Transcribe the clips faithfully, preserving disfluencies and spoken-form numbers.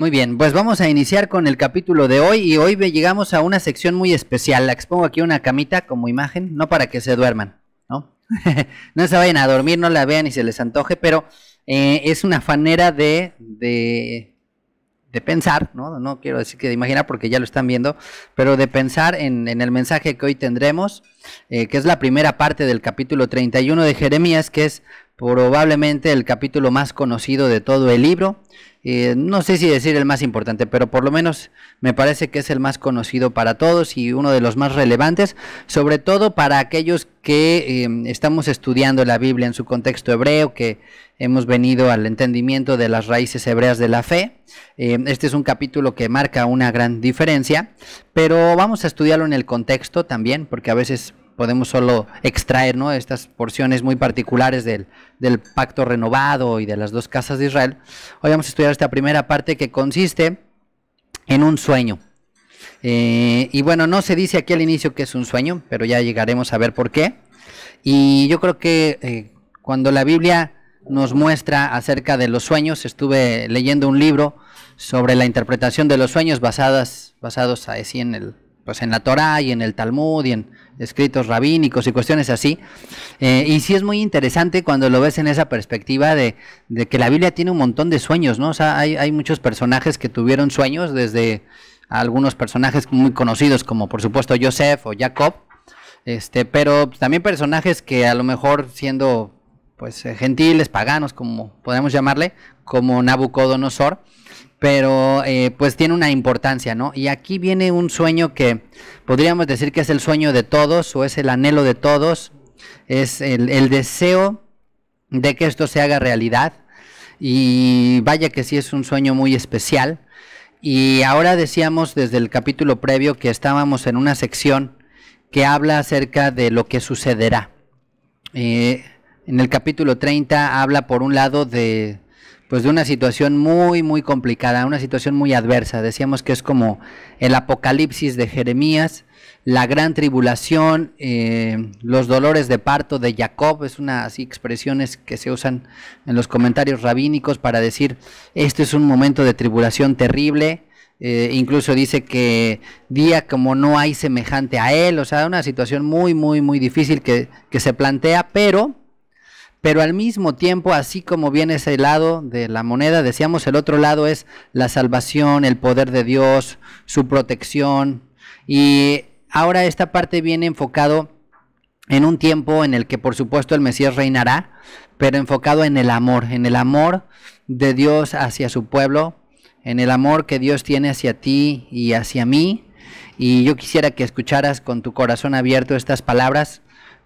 Muy bien, pues vamos a iniciar con el capítulo de hoy y hoy llegamos a una sección muy especial. Les pongo aquí una camita como imagen, no para que se duerman, ¿no? No se vayan a dormir, no la vean y se les antoje, pero eh, es una manera de, de, de pensar, ¿no? No quiero decir que de imaginar porque ya lo están viendo, pero de pensar en, en el mensaje que hoy tendremos, eh, que es la primera parte del capítulo treinta y uno de Jeremías, que es probablemente el capítulo más conocido de todo el libro. Eh, no sé si decir el más importante, pero por lo menos me parece que es el más conocido para todos y uno de los más relevantes, sobre todo para aquellos que eh, estamos estudiando la Biblia en su contexto hebreo, que hemos venido al entendimiento de las raíces hebreas de la fe. Eh, este es un capítulo que marca una gran diferencia, pero vamos a estudiarlo en el contexto también, porque a veces podemos solo extraer, ¿no?, estas porciones muy particulares del, del pacto renovado y de las dos casas de Israel. Hoy vamos a estudiar esta primera parte que consiste en un sueño. Eh, y bueno, no se dice aquí al inicio que es un sueño, pero ya llegaremos a ver por qué. Y yo creo que eh, cuando la Biblia nos muestra acerca de los sueños, estuve leyendo un libro sobre la interpretación de los sueños basadas, basados así en el... pues en la Torá y en el Talmud y en escritos rabínicos y cuestiones así. Eh, y sí es muy interesante cuando lo ves en esa perspectiva de, de que la Biblia tiene un montón de sueños, ¿no? O sea, hay, hay muchos personajes que tuvieron sueños, desde algunos personajes muy conocidos como por supuesto Joseph o Jacob, este, pero también personajes que a lo mejor siendo pues gentiles, paganos, como podemos llamarle, como Nabucodonosor, pero eh, pues tiene una importancia, ¿no? Y aquí viene un sueño que podríamos decir que es el sueño de todos, o es el anhelo de todos, es el, el deseo de que esto se haga realidad, y vaya que sí es un sueño muy especial. Y ahora decíamos desde el capítulo previo que estábamos en una sección que habla acerca de lo que sucederá. Eh, en el capítulo treinta habla por un lado de... pues de una situación muy, muy complicada, una situación muy adversa. Decíamos que es como el apocalipsis de Jeremías, la gran tribulación, eh, los dolores de parto de Jacob, es una así expresiones que se usan en los comentarios rabínicos para decir, este es un momento de tribulación terrible. Eh, incluso dice que día como no hay semejante a él, o sea, una situación muy, muy, muy difícil que, que se plantea, pero... Pero al mismo tiempo, así como viene ese lado de la moneda, decíamos el otro lado es la salvación, el poder de Dios, su protección. Y ahora esta parte viene enfocado en un tiempo en el que por supuesto el Mesías reinará, pero enfocado en el amor, en el amor de Dios hacia su pueblo, en el amor que Dios tiene hacia ti y hacia mí. Y yo quisiera que escucharas con tu corazón abierto estas palabras,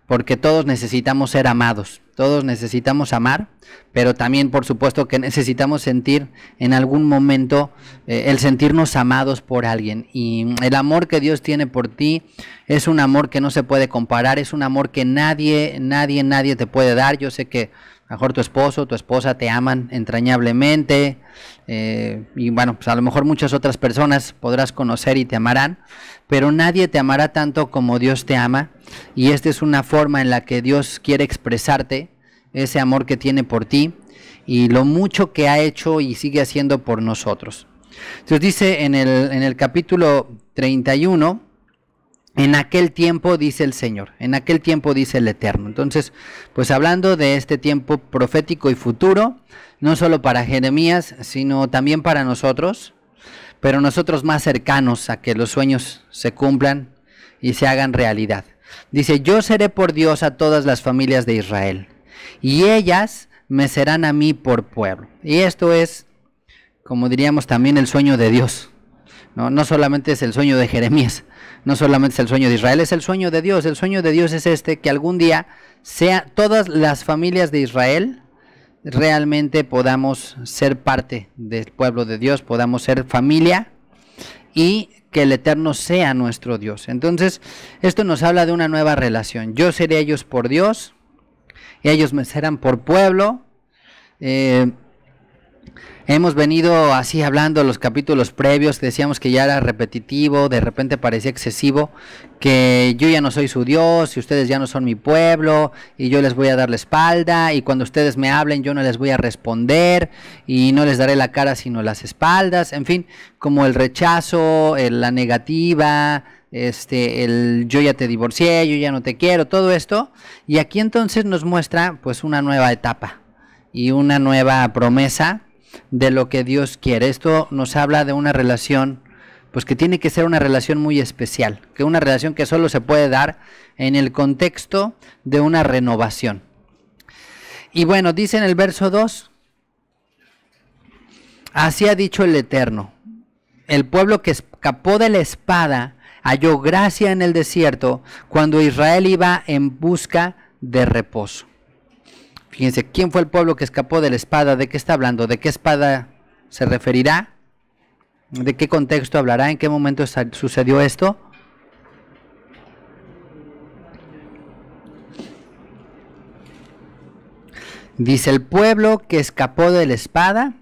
porque todos necesitamos ser amados, todos necesitamos amar, pero también por supuesto que necesitamos sentir en algún momento eh, el sentirnos amados por alguien. Y el amor que Dios tiene por ti es un amor que no se puede comparar, es un amor que nadie, nadie, nadie te puede dar. Yo sé que mejor tu esposo, tu esposa te aman entrañablemente, eh, y bueno, pues a lo mejor muchas otras personas podrás conocer y te amarán, pero nadie te amará tanto como Dios te ama, y esta es una forma en la que Dios quiere expresarte ese amor que tiene por ti y lo mucho que ha hecho y sigue haciendo por nosotros. Entonces dice en el, en el capítulo treinta y uno, en aquel tiempo dice el Señor, en aquel tiempo dice el Eterno. Entonces, pues hablando de este tiempo profético y futuro, no solo para Jeremías, sino también para nosotros, pero nosotros más cercanos a que los sueños se cumplan y se hagan realidad. Dice, yo seré por Dios a todas las familias de Israel, y ellas me serán a mí por pueblo. Y esto es, como diríamos, también el sueño de Dios. No, no solamente es el sueño de Jeremías, no solamente es el sueño de Israel, es el sueño de Dios. El sueño de Dios es este, que algún día sea todas las familias de Israel realmente podamos ser parte del pueblo de Dios, podamos ser familia y que el Eterno sea nuestro Dios. Entonces, esto nos habla de una nueva relación. Yo seré ellos por Dios y ellos me serán por pueblo. Eh, Hemos venido así hablando los capítulos previos, decíamos que ya era repetitivo, de repente parecía excesivo, que yo ya no soy su Dios y ustedes ya no son mi pueblo y yo les voy a dar la espalda y cuando ustedes me hablen yo no les voy a responder y no les daré la cara sino las espaldas, en fin, como el rechazo, la negativa, este, el yo ya te divorcié, yo ya no te quiero, todo esto. Y aquí entonces nos muestra pues una nueva etapa y una nueva promesa de lo que Dios quiere. Esto nos habla de una relación, pues que tiene que ser una relación muy especial, que una relación que solo se puede dar en el contexto de una renovación. Y bueno, dice en el verso dos, así ha dicho el Eterno, el pueblo que escapó de la espada halló gracia en el desierto cuando Israel iba en busca de reposo. Fíjense, ¿quién fue el pueblo que escapó de la espada? ¿De qué está hablando? ¿De qué espada se referirá? ¿De qué contexto hablará? ¿En qué momento sucedió esto? Dice, el pueblo que escapó de la espada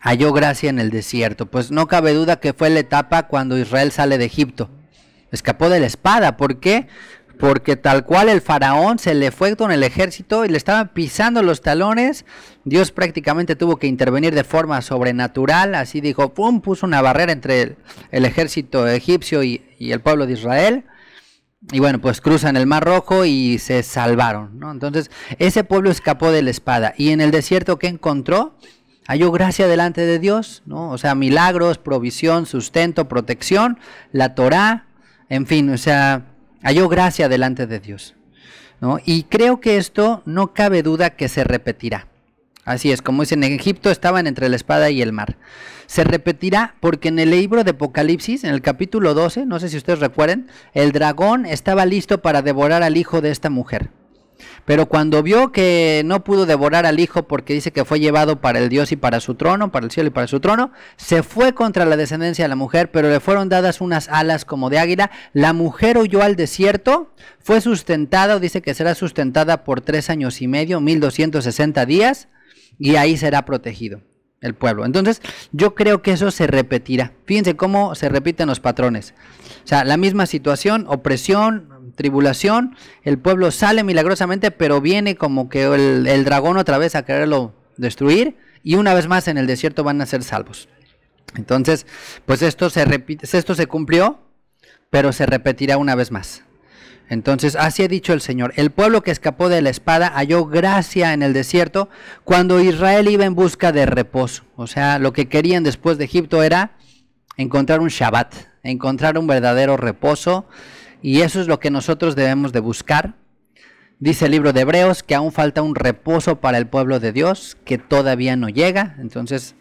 halló gracia en el desierto. Pues no cabe duda que fue la etapa cuando Israel sale de Egipto. Escapó de la espada. ¿Por qué? Porque tal cual el faraón se le fue con el ejército y le estaban pisando los talones. Dios prácticamente tuvo que intervenir de forma sobrenatural. Así dijo, pum, puso una barrera entre el, el ejército egipcio y, y el pueblo de Israel. Y bueno, pues cruzan el Mar Rojo y se salvaron, ¿no? Entonces, ese pueblo escapó de la espada. Y en el desierto, ¿qué encontró? Halló gracia delante de Dios, ¿no? O sea, milagros, provisión, sustento, protección, la Torá, en fin, o sea, halló gracia delante de Dios, ¿no? Y creo que esto no cabe duda que se repetirá. Así es, como dicen, en Egipto estaban entre la espada y el mar. Se repetirá porque en el libro de Apocalipsis, en el capítulo doce, no sé si ustedes recuerden, el dragón estaba listo para devorar al hijo de esta mujer. Pero cuando vio que no pudo devorar al hijo porque dice que fue llevado para el Dios y para su trono, para el cielo y para su trono, se fue contra la descendencia de la mujer, pero le fueron dadas unas alas como de águila. La mujer huyó al desierto, fue sustentada, o dice que será sustentada por tres años y medio, mil doscientos sesenta días, y ahí será protegido el pueblo. Entonces, yo creo que eso se repetirá. Fíjense cómo se repiten los patrones. O sea, la misma situación, opresión, tribulación, el pueblo sale milagrosamente, pero viene como que el, el dragón otra vez a quererlo destruir, y una vez más en el desierto van a ser salvos. Entonces, pues esto se repite, esto se cumplió, pero se repetirá una vez más. Entonces, así ha dicho el Señor, el pueblo que escapó de la espada halló gracia en el desierto cuando Israel iba en busca de reposo. O sea, lo que querían después de Egipto era encontrar un Shabbat, encontrar un verdadero reposo. Y eso es lo que nosotros debemos de buscar. Dice el libro de Hebreos que aún falta un reposo para el pueblo de Dios, que todavía no llega. Entonces,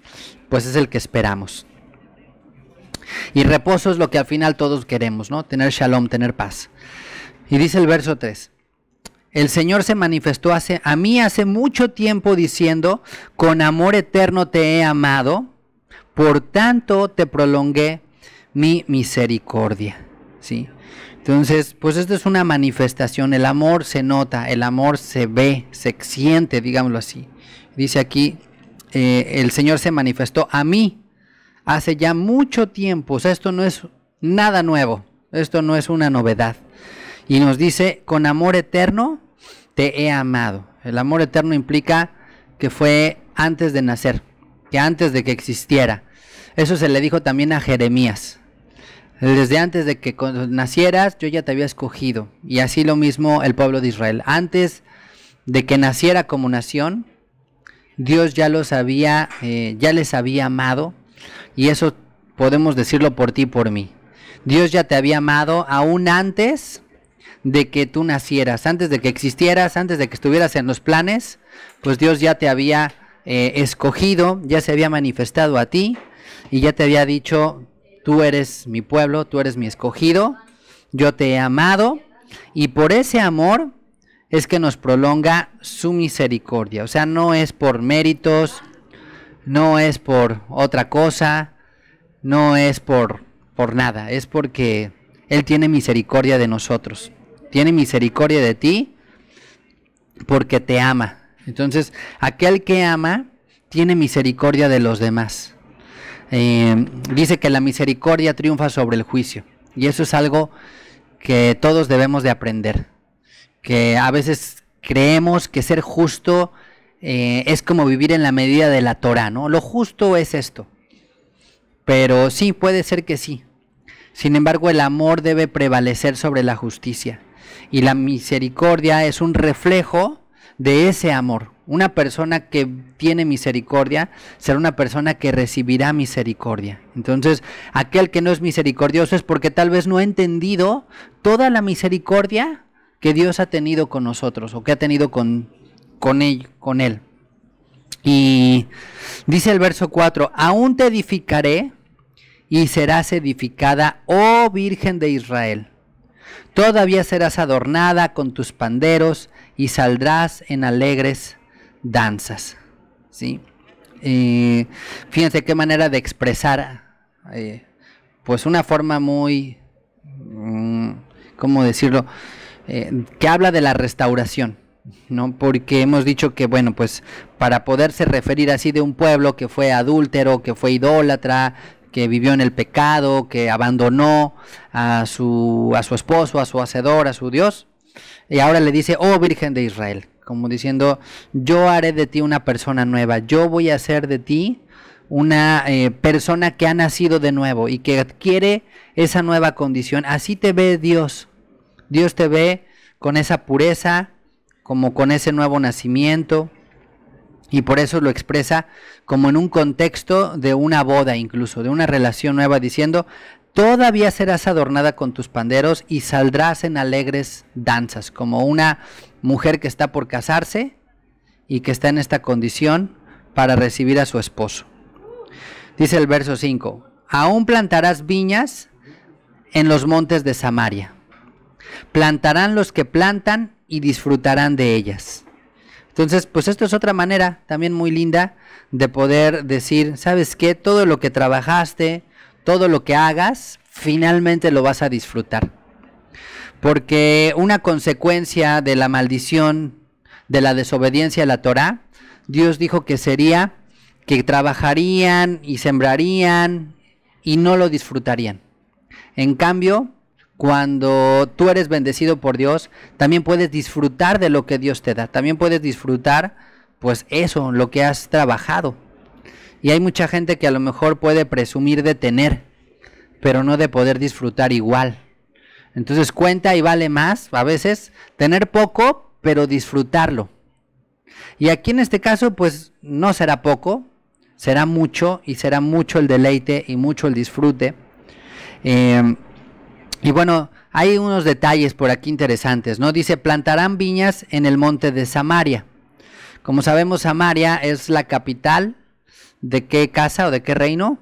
pues es el que esperamos. Y reposo es lo que al final todos queremos, ¿no? Tener shalom, tener paz. Y dice el verso tres. El Señor se manifestó hace, a mí hace mucho tiempo diciendo, con amor eterno te he amado, por tanto te prolongué mi misericordia. ¿Sí? Entonces, pues esta es una manifestación, el amor se nota, el amor se ve, se siente, digámoslo así. Dice aquí, eh, el Señor se manifestó a mí hace ya mucho tiempo, o sea, esto no es nada nuevo, esto no es una novedad. Y nos dice, con amor eterno te he amado. El amor eterno implica que fue antes de nacer, que antes de que existiera. Eso se le dijo también a Jeremías. Desde antes de que nacieras, yo ya te había escogido. Y así lo mismo el pueblo de Israel. Antes de que naciera como nación, Dios ya los había, eh, ya les había amado. Y eso podemos decirlo por ti y por mí. Dios ya te había amado aún antes de que tú nacieras, antes de que existieras, antes de que estuvieras en los planes. Pues Dios ya te había eh, escogido, ya se había manifestado a ti y ya te había dicho, tú eres mi pueblo, tú eres mi escogido, yo te he amado, y por ese amor es que nos prolonga su misericordia. O sea, no es por méritos, no es por otra cosa, no es por, por nada, es porque Él tiene misericordia de nosotros, tiene misericordia de ti porque te ama. Entonces, aquel que ama tiene misericordia de los demás. Eh, dice que la misericordia triunfa sobre el juicio. Y eso es algo que todos debemos de aprender. Que a veces creemos que ser justo eh, es como vivir en la medida de la Torah, ¿no? Lo justo es esto. Pero sí, puede ser que sí. Sin embargo, el amor debe prevalecer sobre la justicia. Y la misericordia es un reflejo de ese amor. Una persona que tiene misericordia será una persona que recibirá misericordia. Entonces, aquel que no es misericordioso es porque tal vez no ha entendido toda la misericordia que Dios ha tenido con nosotros o que ha tenido con, con, él, con él. Y dice el verso cuatro, aún te edificaré y serás edificada, oh Virgen de Israel. Todavía serás adornada con tus panderos y saldrás en alegres danzas. ¿Sí? Eh, fíjense qué manera de expresar, eh, pues una forma muy, ¿cómo decirlo?, eh, que habla de la restauración, ¿no? Porque hemos dicho que, bueno, pues para poderse referir así de un pueblo que fue adúltero, que fue idólatra, que vivió en el pecado, que abandonó a su, a su esposo, a su hacedor, a su Dios. Y ahora le dice, oh Virgen de Israel, como diciendo, yo haré de ti una persona nueva, yo voy a hacer de ti una eh, persona que ha nacido de nuevo y que adquiere esa nueva condición. Así te ve Dios. Dios te ve con esa pureza, como con ese nuevo nacimiento. Y por eso lo expresa como en un contexto de una boda incluso, de una relación nueva, diciendo, todavía serás adornada con tus panderos y saldrás en alegres danzas, como una mujer que está por casarse y que está en esta condición para recibir a su esposo. Dice el verso cinco, aún plantarás viñas en los montes de Samaria, plantarán los que plantan y disfrutarán de ellas. Entonces, pues esto es otra manera también muy linda de poder decir, ¿sabes qué? Todo lo que trabajaste, todo lo que hagas, finalmente lo vas a disfrutar. Porque una consecuencia de la maldición, de la desobediencia a la Torah, Dios dijo que sería que trabajarían y sembrarían y no lo disfrutarían. En cambio, cuando tú eres bendecido por Dios, también puedes disfrutar de lo que Dios te da. También puedes disfrutar, pues eso, lo que has trabajado. Y hay mucha gente que a lo mejor puede presumir de tener, pero no de poder disfrutar igual. Entonces cuenta y vale más, a veces, tener poco, pero disfrutarlo. Y aquí en este caso, pues no será poco, será mucho, y será mucho el deleite y mucho el disfrute. Eh... Y bueno, hay unos detalles por aquí interesantes, ¿no? Dice, plantarán viñas en el monte de Samaria. Como sabemos, Samaria es la capital de qué casa o de qué reino.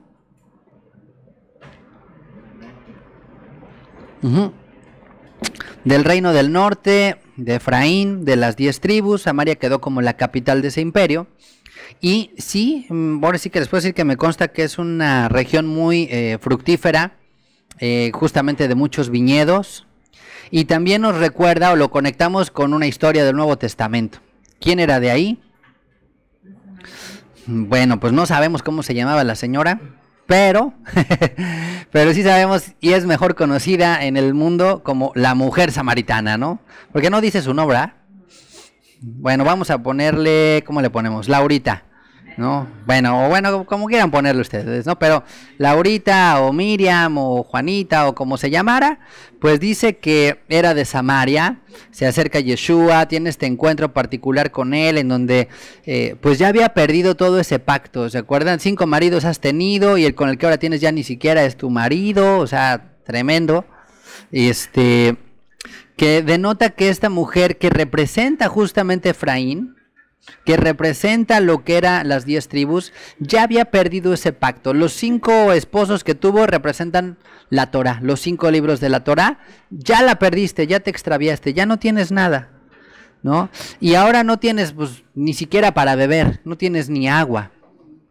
Uh-huh. Del reino del norte, de Efraín, de las diez tribus. Samaria quedó como la capital de ese imperio. Y sí, ahora sí que les puedo decir que me consta que es una región muy eh, fructífera. Eh, justamente de muchos viñedos, y también nos recuerda o lo conectamos con una historia del Nuevo Testamento. ¿Quién era de ahí? Bueno, pues no sabemos cómo se llamaba la señora, pero pero sí sabemos, y es mejor conocida en el mundo como la mujer samaritana, ¿no? Porque no dice su nombre, ¿eh? Bueno, vamos a ponerle, ¿cómo le ponemos? Laurita, ¿no? Bueno, o bueno, como quieran ponerlo ustedes, ¿no? Pero Laurita o Miriam o Juanita o como se llamara, pues dice que era de Samaria, se acerca a Yeshua, tiene este encuentro particular con él en donde eh, pues ya había perdido todo ese pacto, ¿se acuerdan? Cinco maridos has tenido y el con el que ahora tienes ya ni siquiera es tu marido, o sea, tremendo, este, que denota que esta mujer que representa justamente a Efraín, que representa lo que eran las diez tribus, ya había perdido ese pacto. Los cinco esposos que tuvo representan la Torah, los cinco libros de la Torah, ya la perdiste, ya te extraviaste, ya no tienes nada, ¿no? Y ahora no tienes, pues, ni siquiera para beber, no tienes ni agua,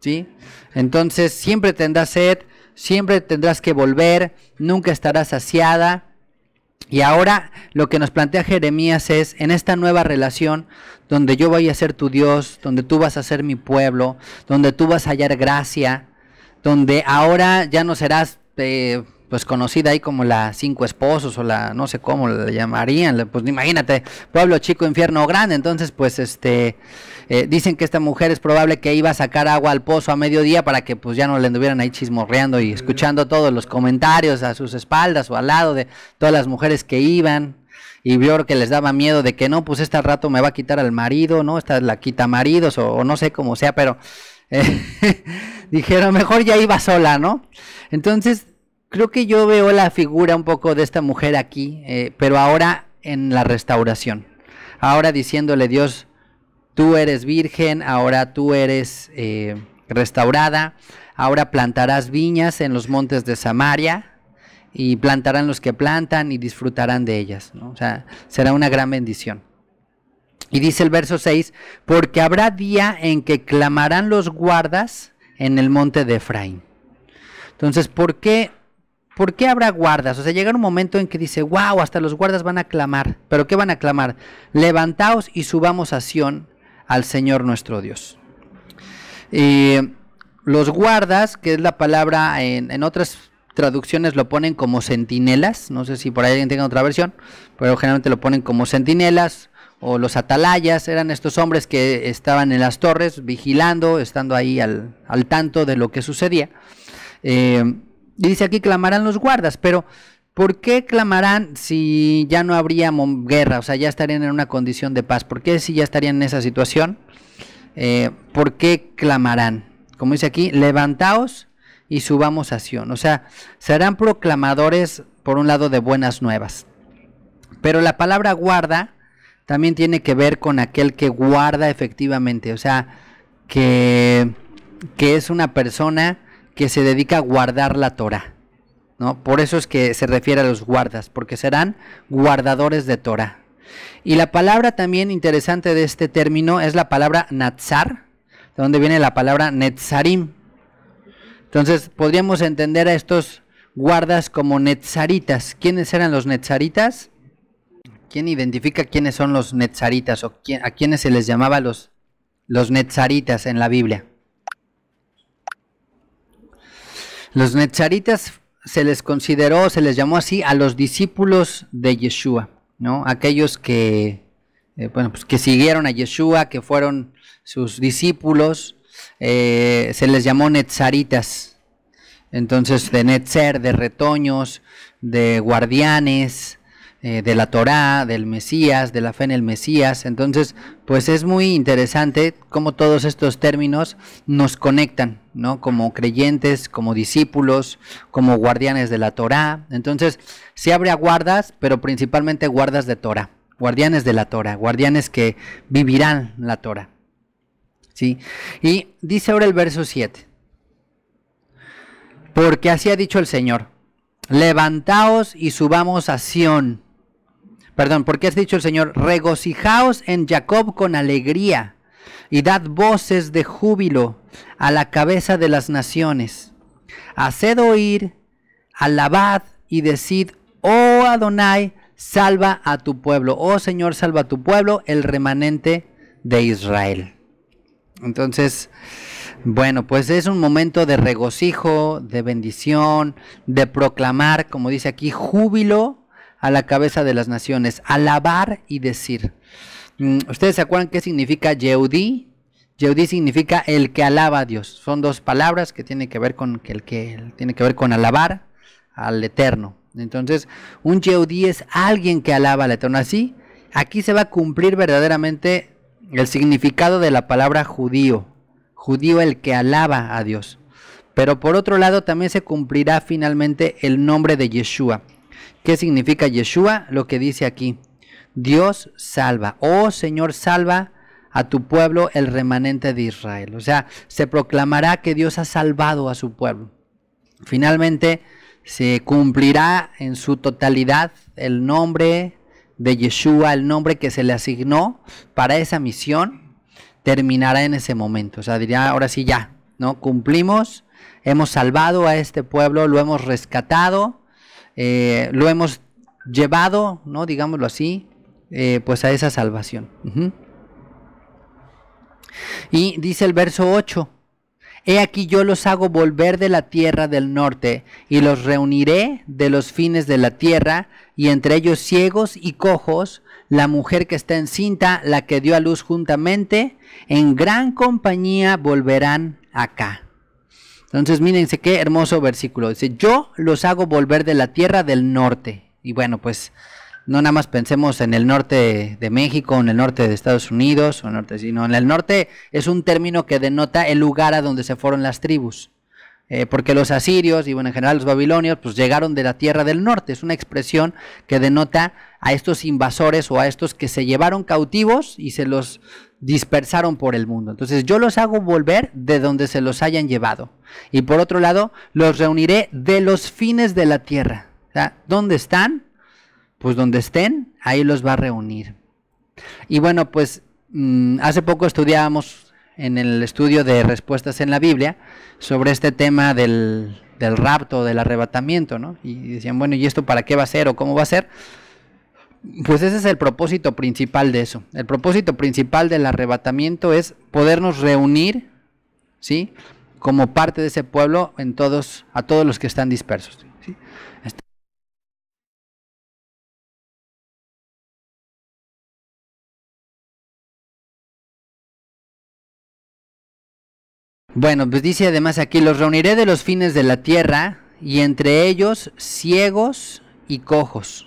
¿sí? Entonces siempre tendrás sed, siempre tendrás que volver, nunca estarás saciada. Y ahora lo que nos plantea Jeremías es, en esta nueva relación, donde yo voy a ser tu Dios, donde tú vas a ser mi pueblo, donde tú vas a hallar gracia, donde ahora ya no serás eh, pues conocida ahí como la cinco esposos o la no sé cómo la llamarían, pues imagínate, pueblo chico, infierno grande. Entonces pues este eh, dicen que esta mujer es probable que iba a sacar agua al pozo a mediodía para que pues ya no le anduvieran ahí chismorreando y escuchando todos los comentarios a sus espaldas o al lado de todas las mujeres que iban. Y vio que les daba miedo de que no, pues este rato me va a quitar al marido, no, esta la quita maridos o, o no sé cómo sea, pero eh, dijeron mejor ya iba sola, ¿no? Entonces creo que yo veo la figura un poco de esta mujer aquí, eh, pero ahora en la restauración. Ahora diciéndole Dios, tú eres virgen, ahora tú eres eh, restaurada, ahora plantarás viñas en los montes de Samaria y plantarán los que plantan y disfrutarán de ellas, ¿no? O sea, será una gran bendición. Y dice el verso seis, porque habrá día en que clamarán los guardas en el monte de Efraín. Entonces, ¿por qué? ¿Por qué habrá guardas? O sea, llega un momento en que dice, wow, hasta los guardas van a clamar. ¿Pero qué van a clamar? Levantaos y subamos a Sión, al Señor nuestro Dios. Eh, los guardas, que es la palabra, en, en otras traducciones lo ponen como centinelas. No sé si por ahí alguien tenga otra versión, pero generalmente lo ponen como centinelas o los atalayas. Eran estos hombres que estaban en las torres vigilando, estando ahí al, al tanto de lo que sucedía. Eh... Y dice aquí, clamarán los guardas, pero ¿por qué clamarán si ya no habría guerra? O sea, ya estarían en una condición de paz. ¿Por qué si ya estarían en esa situación? Eh, ¿Por qué clamarán? Como dice aquí, levantaos y subamos a Sión. O sea, serán proclamadores, por un lado, de buenas nuevas. Pero la palabra guarda también tiene que ver con aquel que guarda efectivamente. O sea, que, que es una persona que se dedica a guardar la Torah, ¿no? Por eso es que se refiere a los guardas, porque serán guardadores de Torah. Y la palabra también interesante de este término es la palabra Natsar, de donde viene la palabra Netzarim. Entonces podríamos entender a estos guardas como netzaritas. ¿Quiénes eran los netzaritas? ¿Quién identifica quiénes son los netzaritas o quién, a quiénes se les llamaba los, los netzaritas en la Biblia? Los netzaritas se les consideró, se les llamó así a los discípulos de Yeshua, ¿no? Aquellos que, eh, bueno, pues que siguieron a Yeshua, que fueron sus discípulos, eh, se les llamó netzaritas. Entonces, de netzer, de retoños, de guardianes, eh, de la Torá, del Mesías, de la fe en el Mesías. Entonces, pues es muy interesante cómo todos estos términos nos conectan, ¿no? Como creyentes, como discípulos, como guardianes de la Torá. Entonces, sí habría guardas, pero principalmente guardas de Torá, guardianes de la Torá, guardianes que vivirán la Torá, ¿sí? Y dice ahora el verso siete, porque así ha dicho el Señor, levantaos y subamos a Sión. Perdón, porque has dicho el Señor, regocijaos en Jacob con alegría y dad voces de júbilo a la cabeza de las naciones. Haced oír, alabad y decid, oh Adonai, salva a tu pueblo. Oh Señor, salva a tu pueblo, el remanente de Israel. Entonces, bueno, pues es un momento de regocijo, de bendición, de proclamar, como dice aquí, júbilo a la cabeza de las naciones, alabar y decir. ¿Ustedes se acuerdan qué significa Yehudí? Yehudí significa el que alaba a Dios. Son dos palabras que tienen que ver con el que tiene que ver con alabar al Eterno. Entonces, un Yehudí es alguien que alaba al Eterno. Así, aquí se va a cumplir verdaderamente el significado de la palabra judío. Judío, el que alaba a Dios. Pero por otro lado, también se cumplirá finalmente el nombre de Yeshua. ¿Qué significa Yeshua? Lo que dice aquí. Dios salva. Oh Señor, salva a tu pueblo, el remanente de Israel. O sea, se proclamará que Dios ha salvado a su pueblo. Finalmente se cumplirá en su totalidad el nombre de Yeshua, el nombre que se le asignó para esa misión, terminará en ese momento. O sea, diría, ahora sí ya, ¿no? Cumplimos, hemos salvado a este pueblo, lo hemos rescatado, eh, lo hemos llevado, ¿no? Digámoslo así, eh, pues a esa salvación. Uh-huh. Y dice el verso ocho: He aquí yo los hago volver de la tierra del norte, y los reuniré de los fines de la tierra, y entre ellos ciegos y cojos, la mujer que está encinta, la que dio a luz juntamente, en gran compañía volverán acá. Entonces, mírense qué hermoso versículo. Dice, yo los hago volver de la tierra del norte. Y bueno, pues no nada más pensemos en el norte de México, en el norte de Estados Unidos, o en el norte, sino en el norte es un término que denota el lugar a donde se fueron las tribus. Eh, porque los asirios y bueno, en general los babilonios, pues llegaron de la tierra del norte. Es una expresión que denota a estos invasores o a estos que se llevaron cautivos y se los dispersaron por el mundo. Entonces, yo los hago volver de donde se los hayan llevado. Y por otro lado, los reuniré de los fines de la tierra. O sea, ¿dónde están? Pues donde estén, ahí los va a reunir. Y bueno, pues mmm, hace poco estudiábamos en el estudio de respuestas en la Biblia sobre este tema del, del rapto, del arrebatamiento, ¿no? Y decían, bueno, ¿y esto para qué va a ser o cómo va a ser? Pues ese es el propósito principal de eso. El propósito principal del arrebatamiento es podernos reunir, ¿sí? Como parte de ese pueblo en todos, a todos los que están dispersos, ¿sí? Bueno, pues dice además aquí, los reuniré de los fines de la tierra, y entre ellos ciegos y cojos.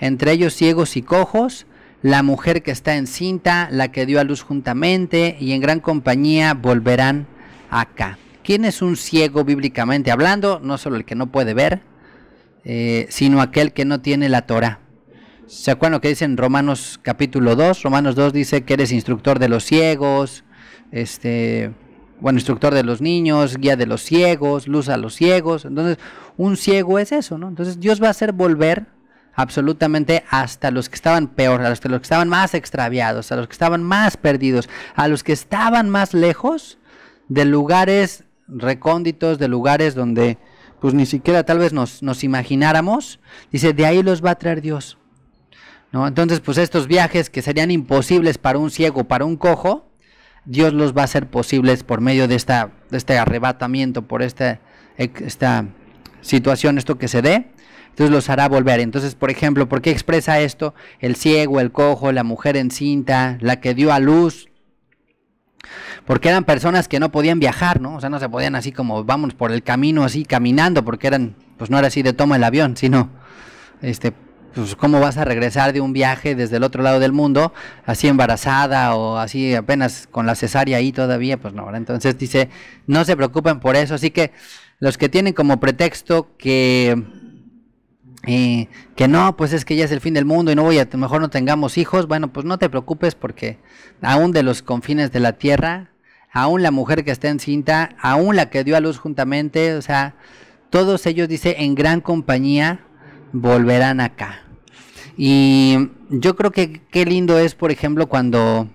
Entre ellos ciegos y cojos, la mujer que está encinta, la que dio a luz juntamente, y en gran compañía volverán acá. ¿Quién es un ciego bíblicamente hablando? No solo el que no puede ver, eh, sino aquel que no tiene la Torah. ¿Se acuerdan lo que dice en Romanos capítulo dos? Romanos dos dice que eres instructor de los ciegos, este, bueno, instructor de los niños, guía de los ciegos, luz a los ciegos. Entonces, un ciego es eso, ¿no? Entonces, Dios va a hacer volver absolutamente hasta los que estaban peor, hasta los que estaban más extraviados, a los que estaban más perdidos, a los que estaban más lejos de lugares recónditos, de lugares donde pues ni siquiera tal vez nos, nos imagináramos. Dice, de ahí los va a traer Dios, ¿no? Entonces, pues estos viajes que serían imposibles para un ciego, para un cojo, Dios los va a hacer posibles por medio de esta, de este arrebatamiento, por esta, esta situación, esto que se dé. Entonces los hará volver. Entonces, por ejemplo, ¿por qué expresa esto? El ciego, el cojo, la mujer encinta, la que dio a luz. Porque eran personas que no podían viajar, ¿no? O sea, no se podían así como, vamos por el camino así, caminando, porque eran, pues no era así de toma el avión, sino, este, pues cómo vas a regresar de un viaje desde el otro lado del mundo, así embarazada o así apenas con la cesárea ahí todavía, pues no, ¿verdad? Entonces dice, no se preocupen por eso. Así que los que tienen como pretexto que... Eh, que no, pues es que ya es el fin del mundo y no voy a, mejor no tengamos hijos. Bueno, pues no te preocupes, porque aún de los confines de la tierra, aún la mujer que está encinta, aún la que dio a luz juntamente, o sea, todos ellos, dice, en gran compañía volverán acá. Y yo creo que qué lindo es, por ejemplo, cuando,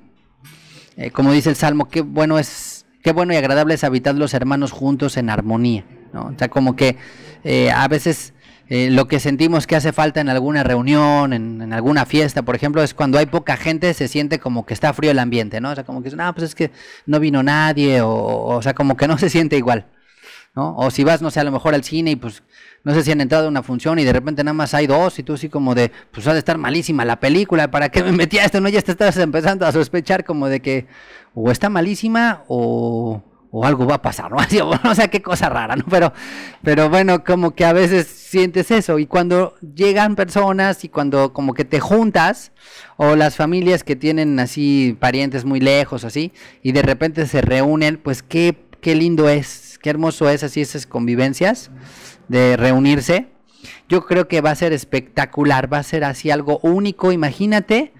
eh, como dice el Salmo, qué bueno es, qué bueno y agradable es habitar los hermanos juntos en armonía, ¿no? O sea, como que eh, a veces... Eh, lo que sentimos que hace falta en alguna reunión, en, en alguna fiesta, por ejemplo, es cuando hay poca gente, se siente como que está frío el ambiente, ¿no? O sea, como que, no, pues es que no vino nadie, o, o sea, como que no se siente igual, ¿no? O si vas, no sé, a lo mejor al cine y pues no sé si han entrado a una función y de repente nada más hay dos y tú así como de, pues ha de estar malísima la película, ¿para qué me metí a esto? No, ya te estás empezando a sospechar como de que o está malísima o... o algo va a pasar, ¿no? Así, bueno, o sea, qué cosa rara, ¿no? Pero, pero bueno, como que a veces sientes eso, y cuando llegan personas y cuando como que te juntas, o las familias que tienen así parientes muy lejos, así, y de repente se reúnen, pues qué, qué lindo es, qué hermoso es así esas convivencias de reunirse. Yo creo que va a ser espectacular, va a ser así algo único. Imagínate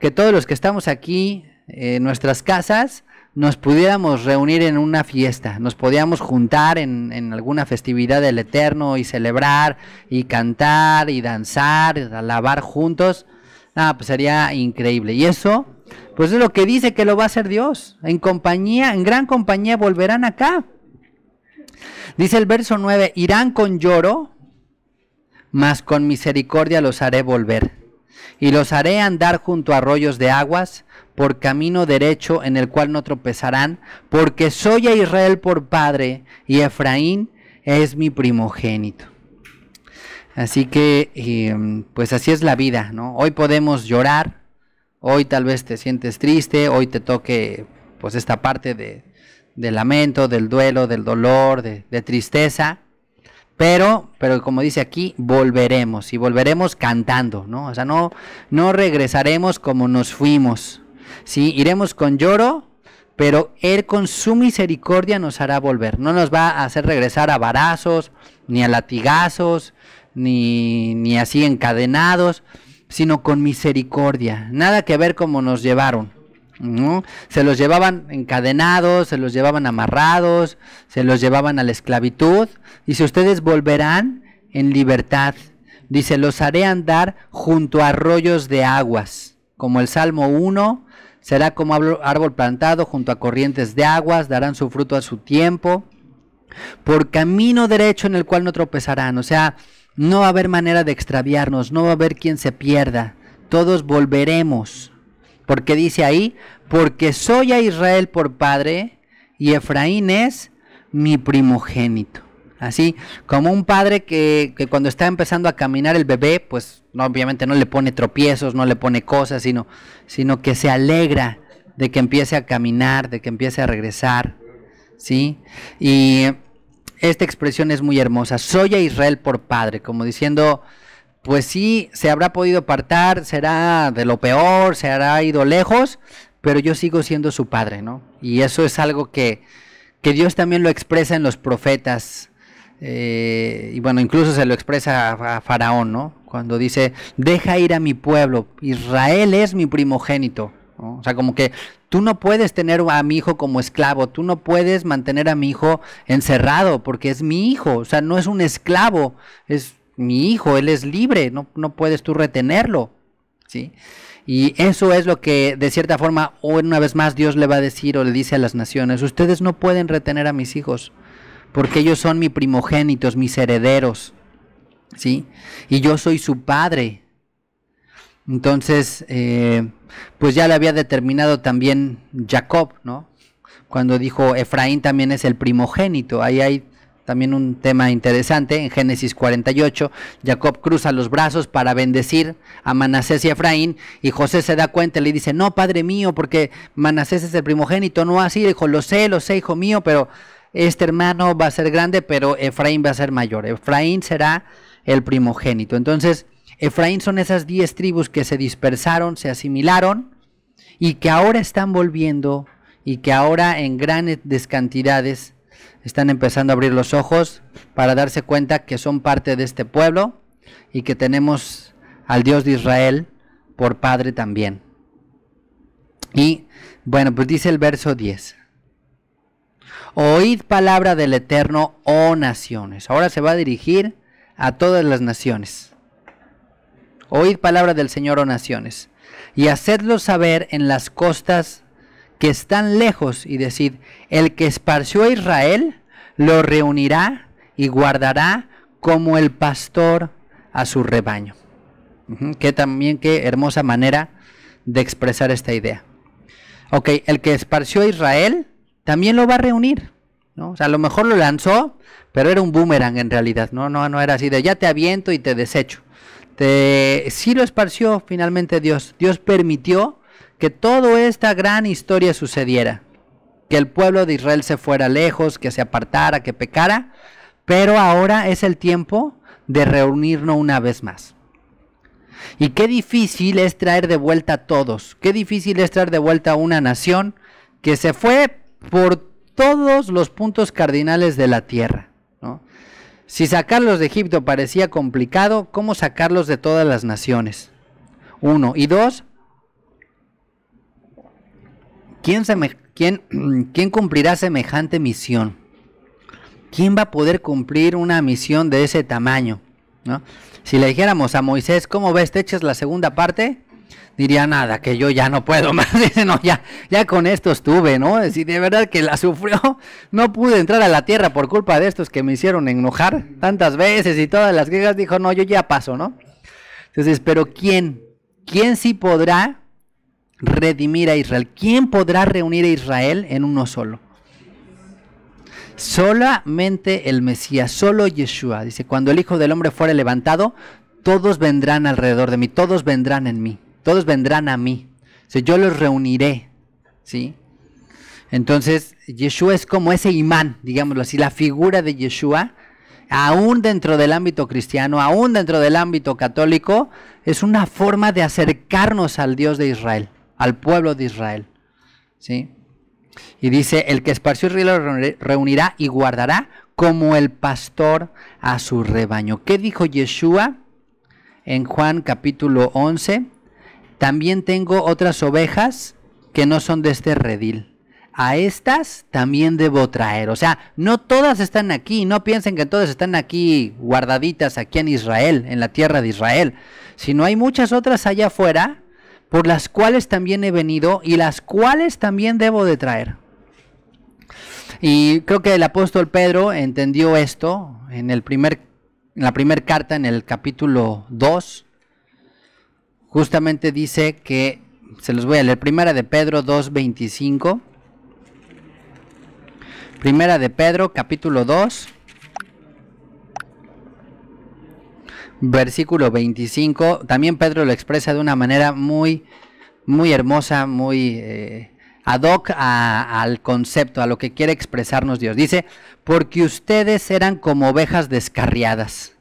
que todos los que estamos aquí eh, en nuestras casas, nos pudiéramos reunir en una fiesta, nos podíamos juntar en, en alguna festividad del Eterno y celebrar y cantar y danzar, y alabar juntos. Ah, pues sería increíble. Y eso, pues es lo que dice que lo va a hacer Dios. En compañía, en gran compañía volverán acá. Dice el verso nueve, irán con lloro, mas con misericordia los haré volver, y los haré andar junto a arroyos de aguas, por camino derecho en el cual no tropezarán, porque soy a Israel por padre, y Efraín es mi primogénito. Así que, eh, pues así es la vida, ¿no? Hoy podemos llorar, hoy tal vez te sientes triste, hoy te toque pues esta parte de, de lamento, del duelo, del dolor, de, de tristeza, pero, pero como dice aquí, volveremos, y volveremos cantando, ¿no? O sea, no, no regresaremos como nos fuimos, ¿sí? Iremos con lloro, pero Él con su misericordia nos hará volver, no nos va a hacer regresar a varazos, ni a latigazos, Ni, ni así encadenados, sino con misericordia. Nada que ver cómo nos llevaron, ¿no? Se los llevaban encadenados, se los llevaban amarrados, se los llevaban a la esclavitud. Dice, ustedes volverán en libertad. Dice, los haré andar junto a arroyos de aguas. Como el Salmo uno, será como árbol plantado junto a corrientes de aguas, darán su fruto a su tiempo, por camino derecho en el cual no tropezarán. O sea, no va a haber manera de extraviarnos, no va a haber quien se pierda. Todos volveremos. Porque dice ahí, porque soy a Israel por padre y Efraín es mi primogénito. Así, como un padre que, que cuando está empezando a caminar el bebé, pues obviamente no le pone tropiezos, no le pone cosas, sino, sino que se alegra de que empiece a caminar, de que empiece a regresar, ¿sí? Y esta expresión es muy hermosa, soy a Israel por padre, como diciendo, pues sí, se habrá podido apartar, será de lo peor, se habrá ido lejos, pero yo sigo siendo su padre, ¿no? Y eso es algo que, que Dios también lo expresa en los profetas, eh, y bueno, incluso se lo expresa a, a Faraón, ¿no? Cuando dice, deja ir a mi pueblo, Israel es mi primogénito, ¿no? O sea, como que tú no puedes tener a mi hijo como esclavo, tú no puedes mantener a mi hijo encerrado porque es mi hijo, o sea, no es un esclavo, es mi hijo, él es libre, no, no puedes tú retenerlo, ¿sí? Y eso es lo que de cierta forma, una vez más, Dios le va a decir o le dice a las naciones, ustedes no pueden retener a mis hijos porque ellos son mis primogénitos, mis herederos, ¿sí? Y yo soy su padre. Entonces, eh, pues ya le había determinado también Jacob, ¿no? Cuando dijo, Efraín también es el primogénito. Ahí hay también un tema interesante. En Génesis cuarenta y ocho, Jacob cruza los brazos para bendecir a Manasés y Efraín. Y José se da cuenta y le dice, no, padre mío, porque Manasés es el primogénito. No así, dijo, lo sé, lo sé, hijo mío, pero este hermano va a ser grande, pero Efraín va a ser mayor. Efraín será el primogénito. Entonces, Efraín son esas diez tribus que se dispersaron, se asimilaron y que ahora están volviendo y que ahora en grandes cantidades están empezando a abrir los ojos para darse cuenta que son parte de este pueblo y que tenemos al Dios de Israel por Padre también. Y bueno, pues dice el verso diez. Oíd palabra del Eterno, oh naciones. Ahora se va a dirigir a todas las naciones. Oíd palabra del Señor, oh naciones, y hacedlo saber en las costas que están lejos, y decid, el que esparció a Israel lo reunirá y guardará como el pastor a su rebaño. Uh-huh. Que también, qué hermosa manera de expresar esta idea. Ok, el que esparció a Israel también lo va a reunir, ¿no? O sea, a lo mejor lo lanzó, pero era un boomerang en realidad, no, no, no era así de ya te aviento y te desecho. Te, sí lo esparció finalmente Dios. Dios permitió que toda esta gran historia sucediera, que el pueblo de Israel se fuera lejos, que se apartara, que pecara, pero ahora es el tiempo de reunirnos una vez más. Y qué difícil es traer de vuelta a todos, qué difícil es traer de vuelta a una nación que se fue por todos los puntos cardinales de la tierra, ¿no? Si sacarlos de Egipto parecía complicado, ¿cómo sacarlos de todas las naciones? Uno. Y dos, ¿quién, seme- quién, ¿quién cumplirá semejante misión? ¿Quién va a poder cumplir una misión de ese tamaño, ¿no? Si le dijéramos a Moisés, ¿cómo ves? ¿Te echas la segunda parte? diría nada, que yo ya no puedo más, dice, no, ya, ya con esto estuve, ¿no? Si de verdad que la sufrió, no pude entrar a la tierra por culpa de estos que me hicieron enojar tantas veces y todas las quejas, dijo, no, yo ya paso, ¿no? Entonces, pero ¿quién? ¿Quién sí podrá redimir a Israel? ¿Quién podrá reunir a Israel en uno solo? Solamente el Mesías, solo Yeshua. Dice, cuando el Hijo del Hombre fuere levantado, todos vendrán alrededor de mí, todos vendrán en mí. Todos vendrán a mí. O sea, yo los reuniré, ¿sí? Entonces, Yeshua es como ese imán, digámoslo así, la figura de Yeshua, aún dentro del ámbito cristiano, aún dentro del ámbito católico, es una forma de acercarnos al Dios de Israel, al pueblo de Israel, ¿sí? Y dice, el que esparció el río reunirá y guardará como el pastor a su rebaño. ¿Qué dijo Yeshua en Juan capítulo once? También tengo otras ovejas que no son de este redil. A estas también debo traer. O sea, no todas están aquí. No piensen que todas están aquí guardaditas aquí en Israel, en la tierra de Israel. Sino hay muchas otras allá afuera por las cuales también he venido y las cuales también debo de traer. Y creo que el apóstol Pedro entendió esto en, el primer, en la primera carta, en el capítulo dos. Justamente dice que, se los voy a leer, primera de Pedro dos veinticinco, primera de Pedro capítulo dos, versículo veinticinco, también Pedro lo expresa de una manera muy, muy hermosa, muy eh, ad hoc a, al concepto, a lo que quiere expresarnos Dios. Dice, porque ustedes eran como ovejas descarriadas,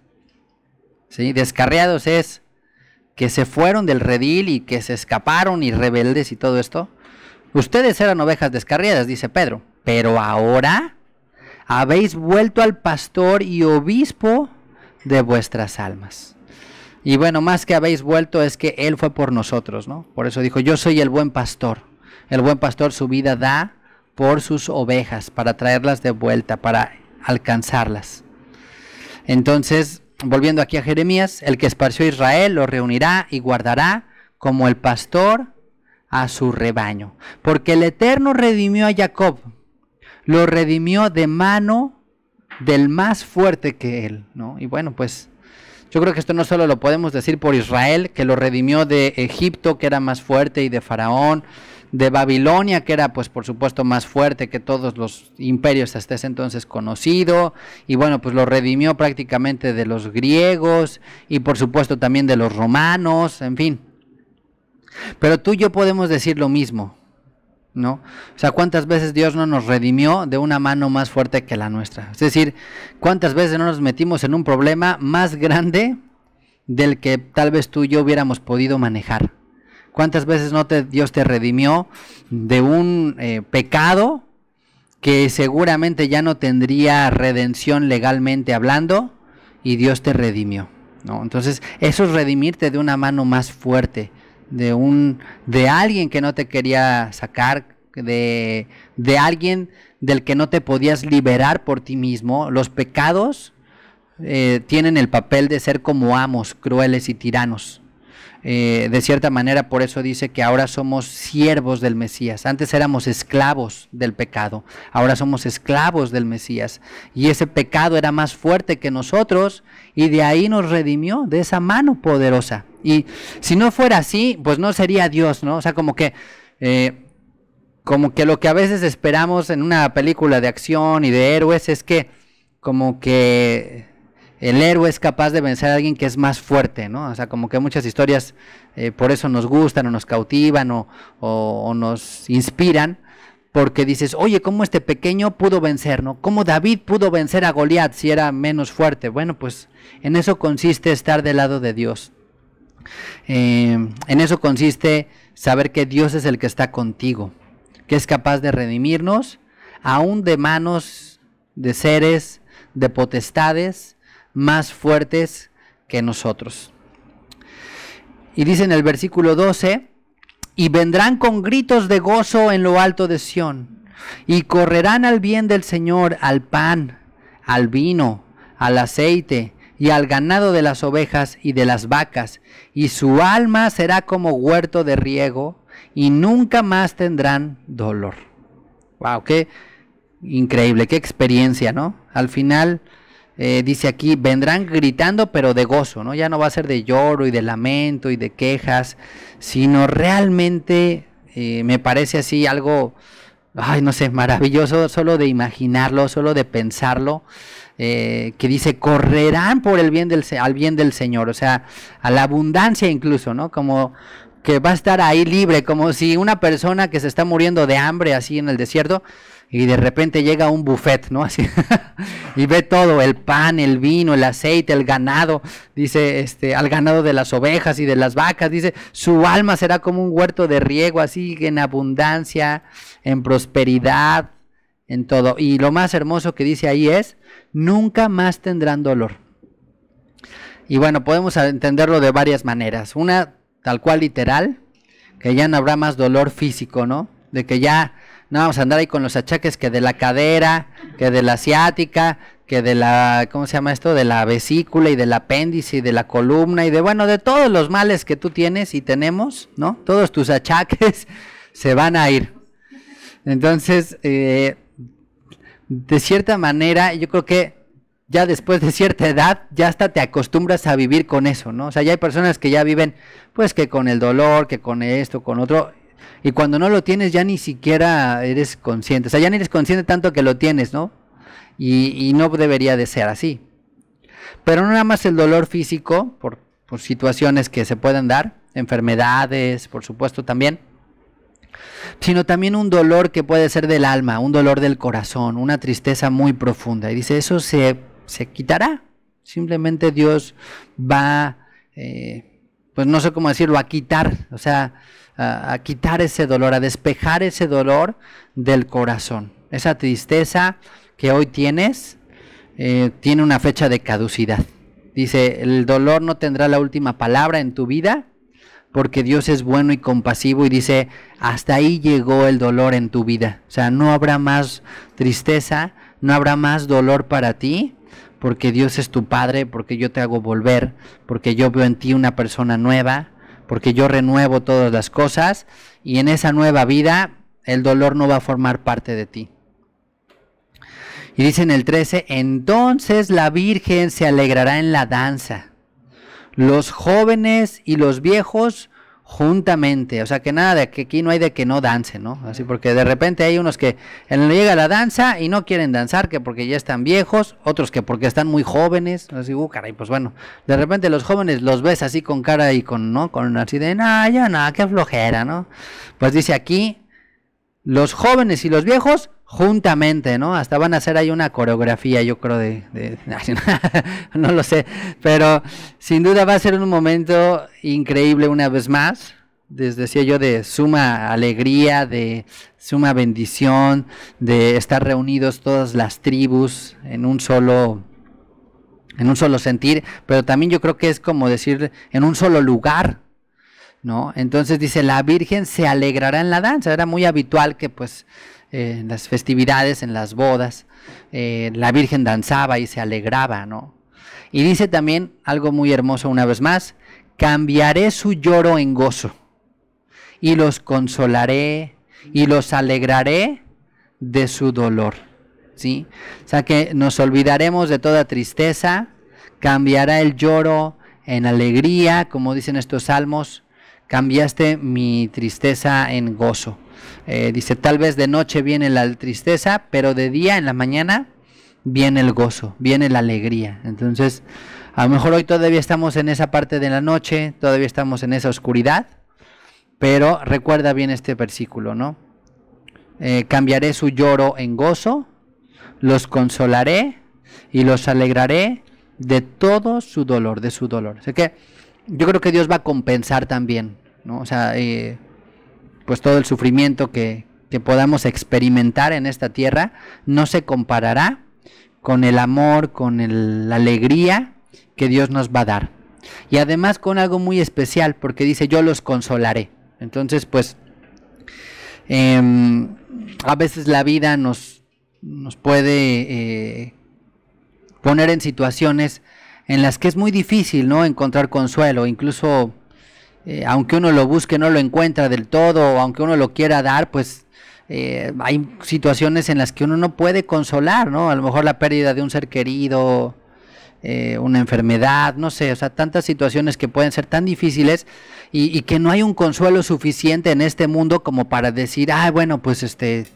¿sí? Descarriados es que se fueron del redil y que se escaparon y rebeldes y todo esto. Ustedes eran ovejas descarriadas, dice Pedro, pero ahora habéis vuelto al pastor y obispo de vuestras almas. Y bueno, más que habéis vuelto es que Él fue por nosotros, ¿no? Por eso dijo, yo soy el buen pastor. El buen pastor su vida da por sus ovejas, para traerlas de vuelta, para alcanzarlas. Entonces, volviendo aquí a Jeremías, el que esparció a Israel lo reunirá y guardará como el pastor a su rebaño. Porque el Eterno redimió a Jacob, lo redimió de mano del más fuerte que él, ¿no? Y bueno, pues yo creo que esto no solo lo podemos decir por Israel, que lo redimió de Egipto, que era más fuerte, y de Faraón, de Babilonia, que era pues por supuesto más fuerte que todos los imperios hasta ese entonces conocido, y bueno, pues lo redimió prácticamente de los griegos y por supuesto también de los romanos, en fin. Pero tú y yo podemos decir lo mismo, ¿no? O sea, ¿cuántas veces Dios no nos redimió de una mano más fuerte que la nuestra? Es decir, ¿cuántas veces no nos metimos en un problema más grande del que tal vez tú y yo hubiéramos podido manejar? ¿Cuántas veces no te, Dios te redimió de un eh, pecado que seguramente ya no tendría redención legalmente hablando y Dios te redimió, ¿no? Entonces, eso es redimirte de una mano más fuerte, de un de alguien que no te quería sacar, de, de alguien del que no te podías liberar por ti mismo. Los pecados eh, tienen el papel de ser como amos, crueles y tiranos. Eh, de cierta manera, por eso dice que ahora somos siervos del Mesías. Antes éramos esclavos del pecado, ahora somos esclavos del Mesías. Y ese pecado era más fuerte que nosotros y de ahí nos redimió, de esa mano poderosa. Y si no fuera así, pues no sería Dios, ¿no? O sea, como que, eh, como que lo que a veces esperamos en una película de acción y de héroes es que como que el héroe es capaz de vencer a alguien que es más fuerte, ¿no? O sea, como que muchas historias eh, por eso nos gustan o nos cautivan o, o, o nos inspiran, porque dices, oye, ¿cómo este pequeño pudo vencer, no? ¿Cómo David pudo vencer a Goliat si era menos fuerte? Bueno, pues en eso consiste estar del lado de Dios. Eh, en eso consiste saber que Dios es el que está contigo, que es capaz de redimirnos, aún de manos, de seres, de potestades más fuertes que nosotros. Y dice en el versículo doce, y vendrán con gritos de gozo en lo alto de Sión, y correrán al bien del Señor, al pan, al vino, al aceite y al ganado de las ovejas y de las vacas, y su alma será como huerto de riego, y nunca más tendrán dolor. Wow, qué increíble, qué experiencia, ¿no? Al final, eh, dice aquí, vendrán gritando pero de gozo, ¿no? Ya no va a ser de lloro y de lamento y de quejas, sino realmente eh, me parece así algo, ay, no sé, maravilloso, solo de imaginarlo, solo de pensarlo. Eh, que dice, correrán por el bien del, al bien del Señor, o sea, a la abundancia incluso, ¿no? Como que va a estar ahí libre, como si una persona que se está muriendo de hambre así en el desierto y de repente llega a un buffet, ¿no? Así, y ve todo, el pan, el vino, el aceite, el ganado, dice, este, al ganado de las ovejas y de las vacas, dice, su alma será como un huerto de riego, así en abundancia, en prosperidad, en todo. Y lo más hermoso que dice ahí es, nunca más tendrán dolor. Y bueno, podemos entenderlo de varias maneras. Una, tal cual literal, que ya no habrá más dolor físico, ¿no? De que ya no vamos a andar ahí con los achaques que de la cadera, que de la ciática, que de la, ¿cómo se llama esto? De la vesícula y del apéndice y de la columna y de, bueno, de todos los males que tú tienes y tenemos, ¿no? Todos tus achaques se van a ir. Entonces, eh, de cierta manera, yo creo que ya después de cierta edad, ya hasta te acostumbras a vivir con eso, ¿no? O sea, ya hay personas que ya viven, pues, que con el dolor, que con esto, con otro, y cuando no lo tienes ya ni siquiera eres consciente, o sea, ya ni eres consciente tanto que lo tienes, ¿no? Y, y no debería de ser así. Pero no nada más el dolor físico, por, por situaciones que se pueden dar, enfermedades, por supuesto también, sino también un dolor que puede ser del alma, un dolor del corazón, una tristeza muy profunda. Y dice, eso se, se quitará. Simplemente Dios va, eh, pues no sé cómo decirlo, a quitar, o sea, a, a quitar ese dolor, a despejar ese dolor del corazón. Esa tristeza que hoy tienes, eh, tiene una fecha de caducidad. Dice, el dolor no tendrá la última palabra en tu vida, porque Dios es bueno y compasivo y dice, hasta ahí llegó el dolor en tu vida. O sea, no habrá más tristeza, no habrá más dolor para ti, porque Dios es tu Padre, porque yo te hago volver, porque yo veo en ti una persona nueva, porque yo renuevo todas las cosas, y en esa nueva vida el dolor no va a formar parte de ti. Y dice en el trece, entonces la Virgen se alegrará en la danza, los jóvenes y los viejos juntamente. O sea, que nada de que aquí no hay de que no dancen, ¿no? Así, porque de repente hay unos que llega la danza y no quieren danzar, que porque ya están viejos, otros que porque están muy jóvenes, así, uh, caray, pues bueno, de repente los jóvenes los ves así con cara y con, ¿no? Con así de, no, ya no, qué flojera, ¿no? Pues dice aquí, los jóvenes y los viejos juntamente, ¿no? Hasta van a hacer ahí una coreografía, yo creo, de, de no lo sé, pero sin duda va a ser un momento increíble una vez más, les decía yo, de suma alegría, de suma bendición, de estar reunidos todas las tribus en un solo, en un solo sentir, pero también yo creo que es como decir en un solo lugar, ¿no? Entonces dice, la Virgen se alegrará en la danza. Era muy habitual que, pues, Eh, en las festividades, en las bodas, eh, la Virgen danzaba y se alegraba, ¿no? Y dice también algo muy hermoso una vez más, cambiaré su lloro en gozo, y los consolaré, y los alegraré de su dolor, ¿sí? O sea, que nos olvidaremos de toda tristeza, cambiará el lloro en alegría, como dicen estos salmos, cambiaste mi tristeza en gozo. Eh, dice, tal vez de noche viene la tristeza, pero de día, en la mañana, viene el gozo, viene la alegría. Entonces, a lo mejor hoy todavía estamos en esa parte de la noche, todavía estamos en esa oscuridad, pero recuerda bien este versículo, ¿no? Eh, cambiaré su lloro en gozo, los consolaré y los alegraré de todo su dolor, de su dolor. O sea que yo creo que Dios va a compensar también, ¿no? O sea, eh, pues todo el sufrimiento que, que podamos experimentar en esta tierra no se comparará con el amor, con el, la alegría que Dios nos va a dar. Y además con algo muy especial, porque dice, yo los consolaré. Entonces, pues, eh, a veces la vida nos, nos puede eh, poner en situaciones en las que es muy difícil, ¿no?, encontrar consuelo, incluso eh, aunque uno lo busque no lo encuentra del todo, o aunque uno lo quiera dar, pues eh, hay situaciones en las que uno no puede consolar, ¿no? A lo mejor la pérdida de un ser querido, eh, una enfermedad, no sé, o sea, tantas situaciones que pueden ser tan difíciles y, y que no hay un consuelo suficiente en este mundo como para decir, ah, bueno, pues este,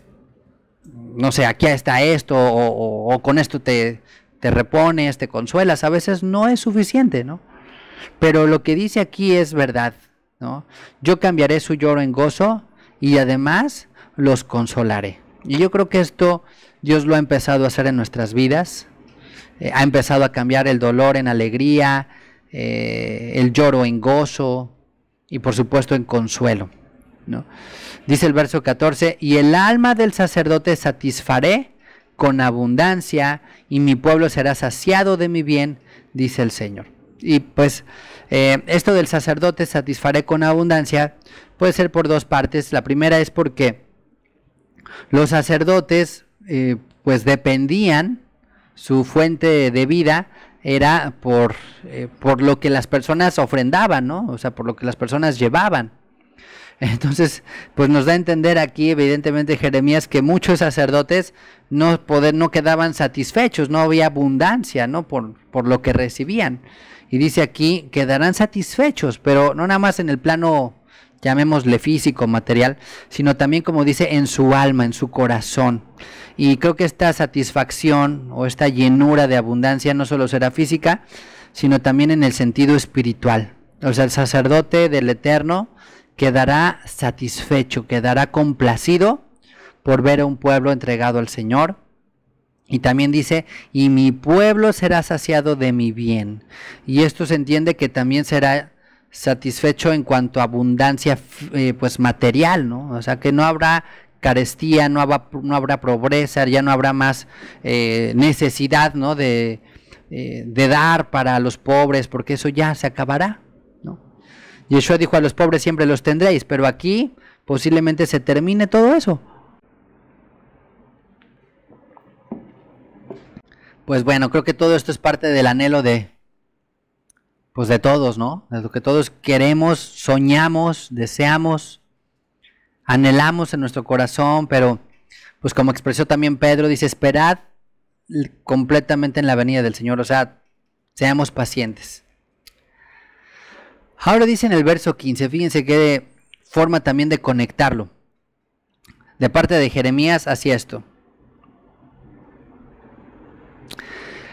no sé, aquí está esto, o, o, o con esto te... te repones, te consuelas, a veces no es suficiente, ¿no? Pero lo que dice aquí es verdad, ¿no? Yo cambiaré su lloro en gozo y además los consolaré. Y yo creo que esto Dios lo ha empezado a hacer en nuestras vidas, eh, ha empezado a cambiar el dolor en alegría, eh, el lloro en gozo y por supuesto en consuelo, ¿no? Dice el verso catorce, y el alma del sacerdote satisfaré con abundancia, y mi pueblo será saciado de mi bien, dice el Señor. Y pues eh, esto del sacerdote satisfaré con abundancia puede ser por dos partes. La primera es porque los sacerdotes eh, pues dependían, su fuente de vida era por, eh, por lo que las personas ofrendaban, ¿no? O sea, por lo que las personas llevaban. Entonces, pues nos da a entender aquí, evidentemente, Jeremías, que muchos sacerdotes no, poder, no quedaban satisfechos, no había abundancia, ¿no?, por, por lo que recibían. Y dice aquí, quedarán satisfechos, pero no nada más en el plano, llamémosle físico, material, sino también, como dice, en su alma, en su corazón. Y creo que esta satisfacción o esta llenura de abundancia no solo será física, sino también en el sentido espiritual. O sea, el sacerdote del Eterno quedará satisfecho, quedará complacido por ver a un pueblo entregado al Señor. Y también dice, y mi pueblo será saciado de mi bien. Y esto se entiende que también será satisfecho en cuanto a abundancia eh, pues material, ¿no? O sea, que no habrá carestía, no habrá, no habrá pobreza, ya no habrá más eh, necesidad, ¿no?, de, eh, de dar para los pobres, porque eso ya se acabará. Yeshua dijo, a los pobres siempre los tendréis, pero aquí posiblemente se termine todo eso. Pues bueno, creo que todo esto es parte del anhelo de, pues de todos, ¿no? De lo que todos queremos, soñamos, deseamos, anhelamos en nuestro corazón, pero pues como expresó también Pedro, dice, esperad completamente en la venida del Señor, o sea, seamos pacientes. Ahora dice en el verso quince, fíjense qué forma también de conectarlo, de parte de Jeremías hacia esto.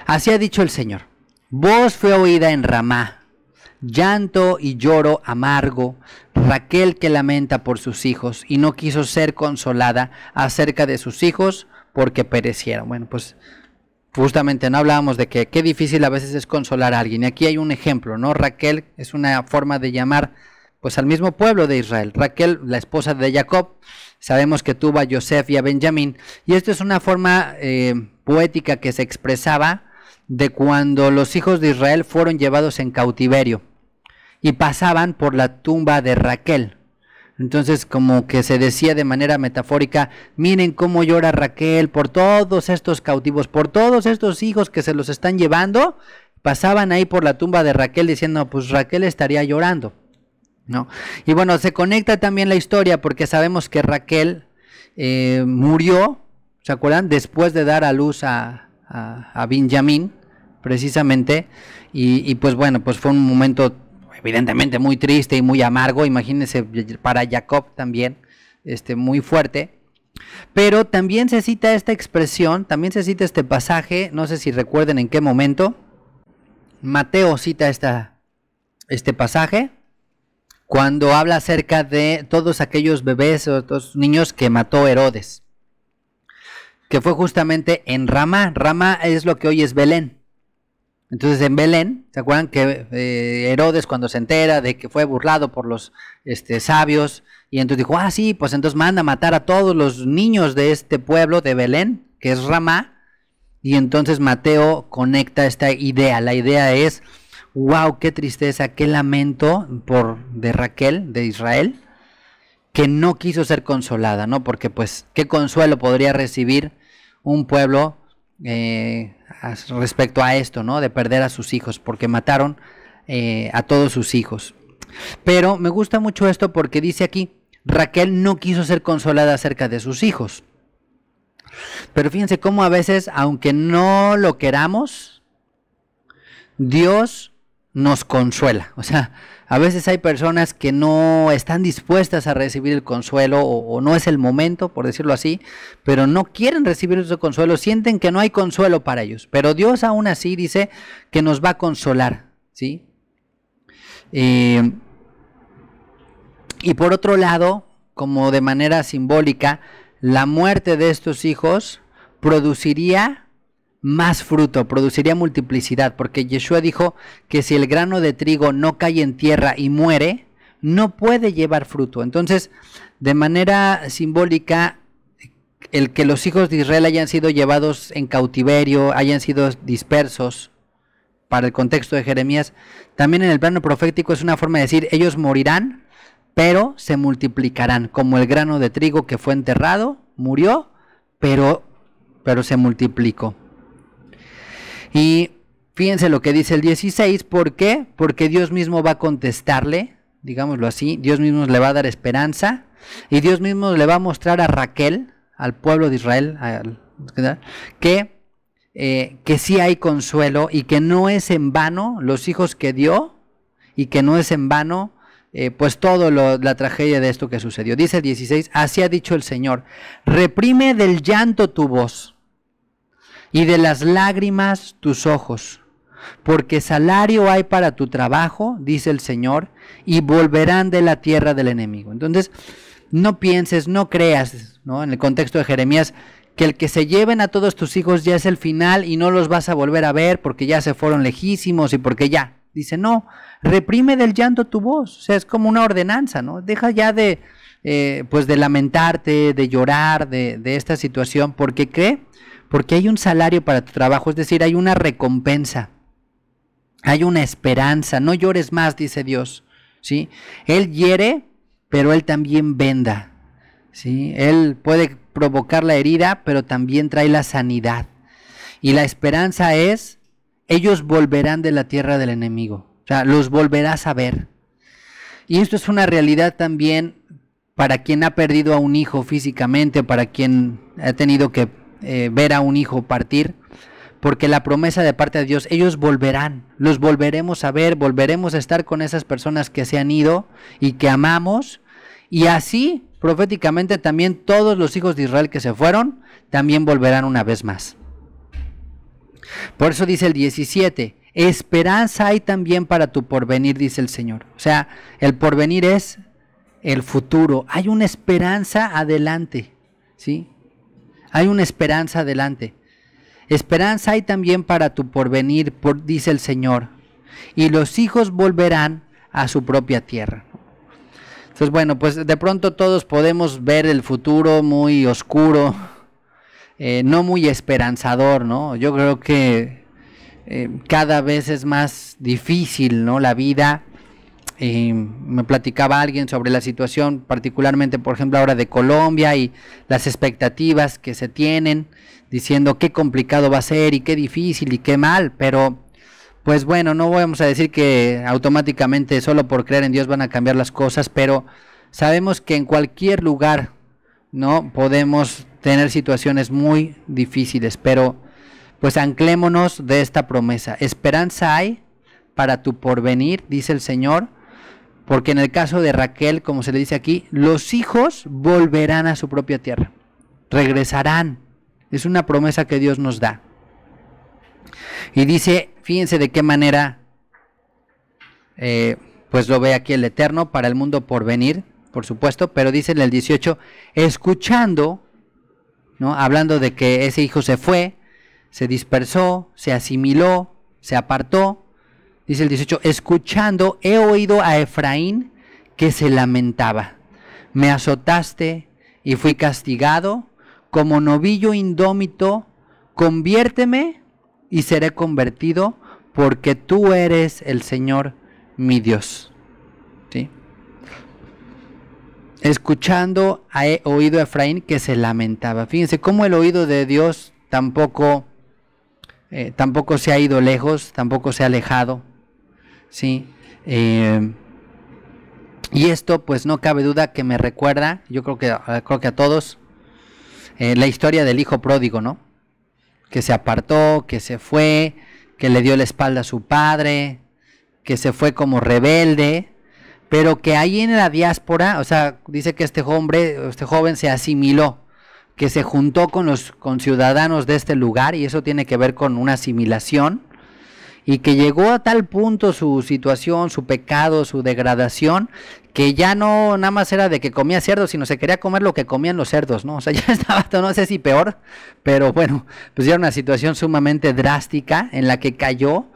Así ha dicho el Señor, voz fue oída en Ramá, llanto y lloro amargo, Raquel que lamenta por sus hijos y no quiso ser consolada acerca de sus hijos porque perecieron. Bueno, pues justamente no hablábamos de que qué difícil a veces es consolar a alguien. Y aquí hay un ejemplo, ¿no? Raquel es una forma de llamar pues al mismo pueblo de Israel. Raquel, la esposa de Jacob, sabemos que tuvo a José y a Benjamín. Y esto es una forma eh, poética que se expresaba de cuando los hijos de Israel fueron llevados en cautiverio y pasaban por la tumba de Raquel. Entonces, como que se decía de manera metafórica, miren cómo llora Raquel por todos estos cautivos, por todos estos hijos que se los están llevando. Pasaban ahí por la tumba de Raquel diciendo, pues Raquel estaría llorando, ¿no? Y bueno, se conecta también la historia porque sabemos que Raquel eh, murió, ¿se acuerdan? Después de dar a luz a, a, a Benjamín, precisamente. Y, y pues bueno, pues fue un momento evidentemente muy triste y muy amargo, imagínense para Jacob también, este, muy fuerte. Pero también se cita esta expresión, también se cita este pasaje, no sé si recuerden en qué momento. Mateo cita esta, este pasaje cuando habla acerca de todos aquellos bebés o todos niños que mató Herodes, que fue justamente en Ramá. Ramá es lo que hoy es Belén. Entonces en Belén, ¿se acuerdan que eh, Herodes cuando se entera de que fue burlado por los este, sabios, y entonces dijo, ah sí, pues entonces manda a matar a todos los niños de este pueblo de Belén, que es Ramá? Y entonces Mateo conecta esta idea. La idea es, wow, qué tristeza, qué lamento por de Raquel, de Israel, que no quiso ser consolada, ¿no? Porque pues qué consuelo podría recibir un pueblo eh, respecto a esto, ¿no? De perder a sus hijos, porque mataron eh, a todos sus hijos. Pero me gusta mucho esto porque dice aquí, Raquel no quiso ser consolada acerca de sus hijos. Pero fíjense cómo a veces, aunque no lo queramos, Dios nos consuela. O sea, a veces hay personas que no están dispuestas a recibir el consuelo o, o no es el momento, por decirlo así, pero no quieren recibir ese consuelo, sienten que no hay consuelo para ellos. Pero Dios aún así dice que nos va a consolar, ¿sí? Eh, y por otro lado, como de manera simbólica, la muerte de estos hijos produciría más fruto, produciría multiplicidad, porque Yeshua dijo que si el grano de trigo no cae en tierra y muere, no puede llevar fruto. Entonces, de manera simbólica, el que los hijos de Israel hayan sido llevados en cautiverio, hayan sido dispersos, para el contexto de Jeremías, también en el plano profético es una forma de decir, ellos morirán, pero se multiplicarán, como el grano de trigo que fue enterrado, murió, pero, pero se multiplicó. Y fíjense lo que dice el dieciséis, ¿por qué? Porque Dios mismo va a contestarle, digámoslo así, Dios mismo le va a dar esperanza, y Dios mismo le va a mostrar a Raquel, al pueblo de Israel, que, eh, que sí hay consuelo, y que no es en vano los hijos que dio, y que no es en vano, Eh, pues todo lo, la tragedia de esto que sucedió. Dice el dieciséis, así ha dicho el Señor, reprime del llanto tu voz y de las lágrimas tus ojos, porque salario hay para tu trabajo, dice el Señor, y volverán de la tierra del enemigo. Entonces, no pienses, no creas, ¿no? En el contexto de Jeremías, que el que se lleven a todos tus hijos ya es el final y no los vas a volver a ver porque ya se fueron lejísimos y porque ya. Dice, no, reprime del llanto tu voz, o sea, es como una ordenanza, ¿no? Deja ya de, eh, pues de lamentarte, de llorar, de, de esta situación, porque ¿qué? Porque hay un salario para tu trabajo, es decir, hay una recompensa, hay una esperanza, no llores más, dice Dios, ¿sí? Él hiere, pero Él también venda, ¿sí? Él puede provocar la herida, pero también trae la sanidad, y la esperanza es, ellos volverán de la tierra del enemigo. O sea, los volverás a ver. Y esto es una realidad también para quien ha perdido a un hijo físicamente, para quien ha tenido que eh, ver a un hijo partir, porque la promesa de parte de Dios, ellos volverán, los volveremos a ver, volveremos a estar con esas personas que se han ido y que amamos. Y así, proféticamente, también todos los hijos de Israel que se fueron, también volverán una vez más. Por eso dice el diecisiete, esperanza hay también para tu porvenir, dice el Señor. O sea, el porvenir es el futuro, hay una esperanza adelante, ¿sí? Hay una esperanza adelante. Esperanza hay también para tu porvenir, por, dice el Señor, y los hijos volverán a su propia tierra. Entonces, bueno, pues de pronto todos podemos ver el futuro muy oscuro, Eh, no muy esperanzador, ¿no? Yo creo que eh, cada vez es más difícil, ¿no? La vida, eh, me platicaba alguien sobre la situación, particularmente, por ejemplo, ahora de Colombia y las expectativas que se tienen, diciendo qué complicado va a ser y qué difícil y qué mal, pero pues bueno, no vamos a decir que automáticamente solo por creer en Dios van a cambiar las cosas, pero sabemos que en cualquier lugar, ¿no? Podemos tener situaciones muy difíciles, pero pues anclémonos de esta promesa. Esperanza hay para tu porvenir, dice el Señor, porque en el caso de Raquel, como se le dice aquí, los hijos volverán a su propia tierra, regresarán. Es una promesa que Dios nos da. Y dice, fíjense de qué manera, eh, pues lo ve aquí el Eterno para el mundo porvenir, por supuesto, pero dice en el dieciocho, escuchando, ¿no? Hablando de que ese hijo se fue, se dispersó, se asimiló, se apartó. Dice el dieciocho, escuchando, he oído a Efraín que se lamentaba. Me azotaste y fui castigado, como novillo indómito, conviérteme y seré convertido, porque tú eres el Señor mi Dios. ¿Sí? Escuchando ha oído a Efraín que se lamentaba. Fíjense cómo el oído de Dios tampoco eh, tampoco se ha ido lejos, tampoco se ha alejado, ¿sí? Eh, y esto, pues no cabe duda que me recuerda, yo creo que, creo que a todos, eh, la historia del hijo pródigo, ¿no? Que se apartó, que se fue, que le dio la espalda a su padre, que se fue como rebelde, pero que ahí en la diáspora, o sea, dice que este hombre, este joven se asimiló, que se juntó con los con ciudadanos de este lugar, y eso tiene que ver con una asimilación, y que llegó a tal punto su situación, su pecado, su degradación, que ya no nada más era de que comía cerdos, sino se quería comer lo que comían los cerdos, ¿no? O sea, ya estaba, no sé si peor, pero bueno, pues ya era una situación sumamente drástica en la que cayó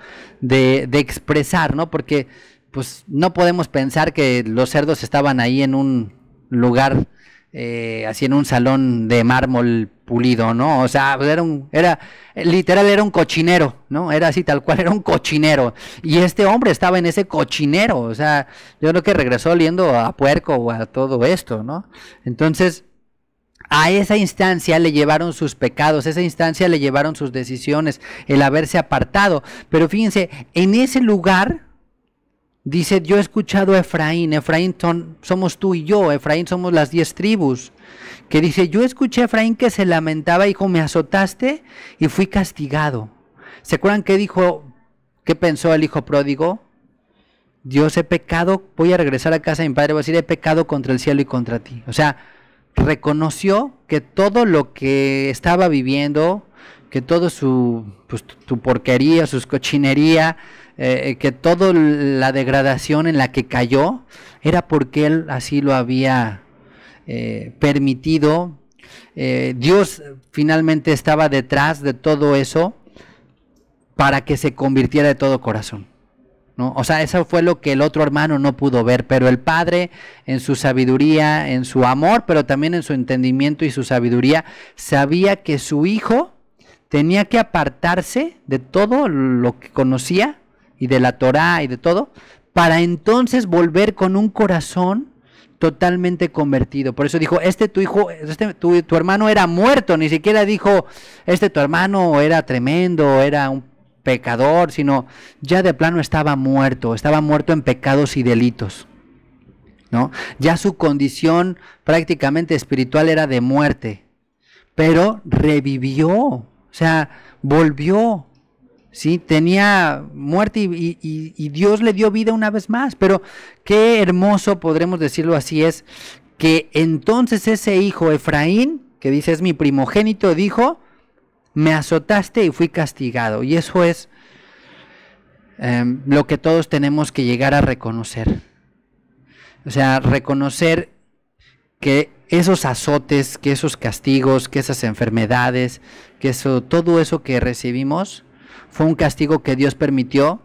de, de expresar, ¿no? Porque pues no podemos pensar que los cerdos estaban ahí en un lugar, eh, así en un salón de mármol pulido, ¿no? O sea, era un, era, literal era un cochinero, ¿no? Era así tal cual, era un cochinero. Y este hombre estaba en ese cochinero, o sea, yo creo que regresó oliendo a puerco o a todo esto, ¿no? Entonces, a esa instancia le llevaron sus pecados, a esa instancia le llevaron sus decisiones, el haberse apartado. Pero fíjense, en ese lugar... Dice, yo he escuchado a Efraín, Efraín son, somos tú y yo, Efraín somos las diez tribus, que dice, yo escuché a Efraín que se lamentaba, dijo, me azotaste y fui castigado. ¿Se acuerdan qué dijo, qué pensó el hijo pródigo? Dios, he pecado, voy a regresar a casa de mi padre, voy a decir, he pecado contra el cielo y contra ti. O sea, reconoció que todo lo que estaba viviendo, que todo su, pues, tu porquería, sus cochinería, Eh, que toda la degradación en la que cayó era porque él así lo había eh, permitido. Eh, Dios finalmente estaba detrás de todo eso para que se convirtiera de todo corazón, ¿no? O sea, eso fue lo que el otro hermano no pudo ver, pero el padre en su sabiduría, en su amor, pero también en su entendimiento y su sabiduría, sabía que su hijo tenía que apartarse de todo lo que conocía, y de la Torá y de todo, para entonces volver con un corazón totalmente convertido. Por eso dijo, este tu hijo, este tu, tu hermano era muerto, ni siquiera dijo, este tu hermano era tremendo, era un pecador, sino ya de plano estaba muerto, estaba muerto en pecados y delitos, ¿no? Ya su condición prácticamente espiritual era de muerte, pero revivió, o sea, volvió. Sí, tenía muerte y, y, y Dios le dio vida una vez más, pero qué hermoso, podremos decirlo así, es que entonces ese hijo Efraín, que dice es mi primogénito, dijo, me azotaste y fui castigado. Y eso es eh, lo que todos tenemos que llegar a reconocer, o sea, reconocer que esos azotes, que esos castigos, que esas enfermedades, que eso, todo eso que recibimos, fue un castigo que Dios permitió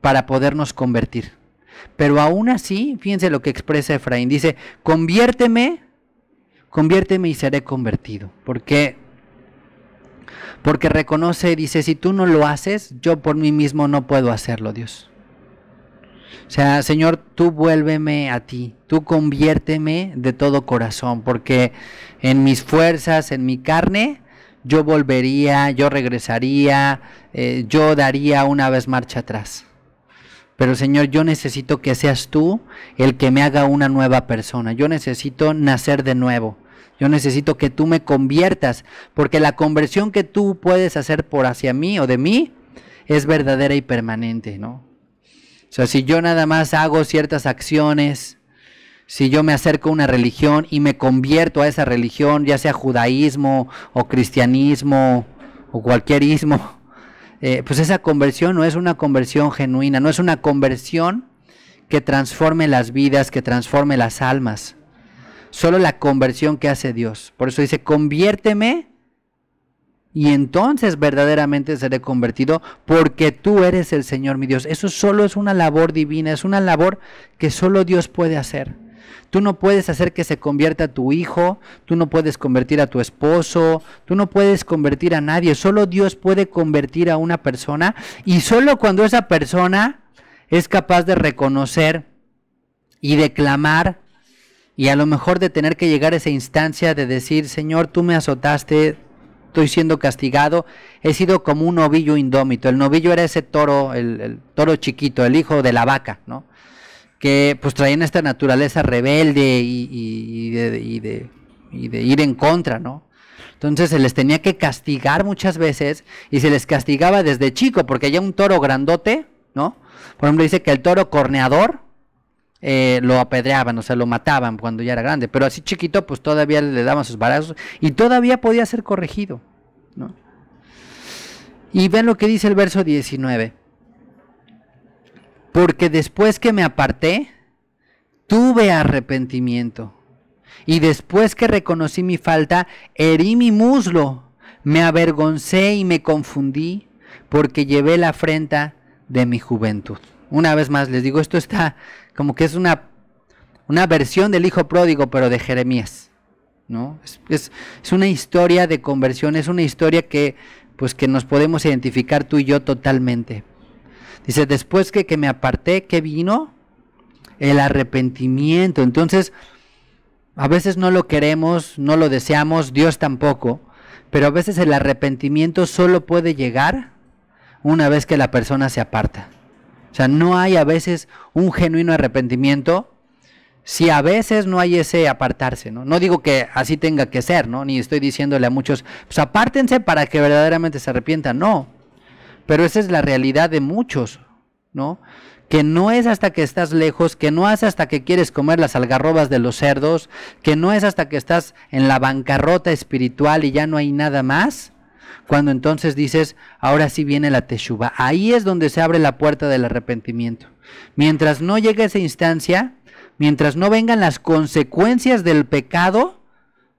para podernos convertir. Pero aún así, fíjense lo que expresa Efraín. Dice, conviérteme, conviérteme y seré convertido. ¿Por qué? Porque reconoce, dice, si tú no lo haces, yo por mí mismo no puedo hacerlo, Dios. O sea, Señor, tú vuélveme a ti, tú conviérteme de todo corazón, porque en mis fuerzas, en mi carne... yo volvería, yo regresaría, eh, yo daría una vez marcha atrás. Pero Señor, yo necesito que seas tú el que me haga una nueva persona. Yo necesito nacer de nuevo. Yo necesito que tú me conviertas, porque la conversión que tú puedes hacer por hacia mí o de mí es verdadera y permanente, ¿no? O sea, si yo nada más hago ciertas acciones... Si yo me acerco a una religión y me convierto a esa religión, ya sea judaísmo o cristianismo o cualquier ismo, eh, pues esa conversión no es una conversión genuina, no es una conversión que transforme las vidas, que transforme las almas. Solo la conversión que hace Dios. Por eso dice, conviérteme y entonces verdaderamente seré convertido porque tú eres el Señor mi Dios. Eso solo es una labor divina, es una labor que solo Dios puede hacer. Tú no puedes hacer que se convierta a tu hijo, tú no puedes convertir a tu esposo, tú no puedes convertir a nadie, solo Dios puede convertir a una persona y solo cuando esa persona es capaz de reconocer y de clamar y a lo mejor de tener que llegar a esa instancia de decir, Señor, tú me azotaste, estoy siendo castigado, he sido como un novillo indómito. El novillo era ese toro, el, el toro chiquito, el hijo de la vaca, ¿no? Que pues traían esta naturaleza rebelde y, y, y, de, y, de, y de ir en contra, ¿no? Entonces se les tenía que castigar muchas veces y se les castigaba desde chico, porque ya un toro grandote, ¿no? Por ejemplo, dice que el toro corneador eh, lo apedreaban, o sea, lo mataban cuando ya era grande, pero así chiquito pues todavía le daban sus balazos y todavía podía ser corregido, ¿no? Y ven lo que dice el verso diecinueve. Porque después que me aparté, tuve arrepentimiento. Y después que reconocí mi falta, herí mi muslo, me avergoncé y me confundí, porque llevé la afrenta de mi juventud. Una vez más les digo, esto está como que es una, una versión del hijo pródigo, pero de Jeremías, ¿no? Es, es, es una historia de conversión, es una historia que, pues, que nos podemos identificar tú y yo totalmente. Dice, después que, que me aparté, ¿qué vino? El arrepentimiento. Entonces, a veces no lo queremos, no lo deseamos, Dios tampoco, pero a veces el arrepentimiento solo puede llegar una vez que la persona se aparta. O sea, no hay a veces un genuino arrepentimiento si a veces no hay ese apartarse, ¿no? No digo que así tenga que ser, ¿no? Ni estoy diciéndole a muchos, pues apártense para que verdaderamente se arrepientan, no. Pero esa es la realidad de muchos, ¿no? Que no es hasta que estás lejos, que no es hasta que quieres comer las algarrobas de los cerdos, que no es hasta que estás en la bancarrota espiritual y ya no hay nada más, cuando entonces dices, ahora sí viene la teshuva. Ahí es donde se abre la puerta del arrepentimiento. Mientras no llegue esa instancia, mientras no vengan las consecuencias del pecado,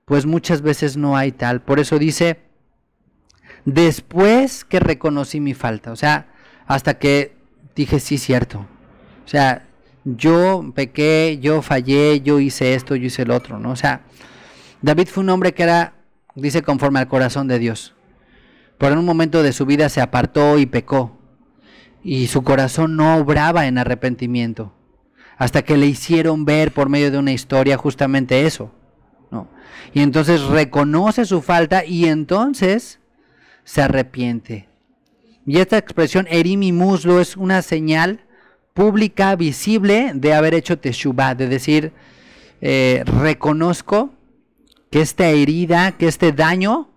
pues muchas veces no hay tal. Por eso dice, después que reconocí mi falta, o sea, hasta que dije, sí, cierto, o sea, yo pequé, yo fallé, yo hice esto, yo hice el otro, ¿no? O sea, David fue un hombre que era, dice, conforme al corazón de Dios, pero en un momento de su vida se apartó y pecó, y su corazón no obraba en arrepentimiento, hasta que le hicieron ver por medio de una historia justamente eso, ¿no? Y entonces reconoce su falta y entonces se arrepiente. Y esta expresión, herí mi muslo, es una señal pública, visible, de haber hecho teshuvá, de decir, eh, reconozco que esta herida, que este daño,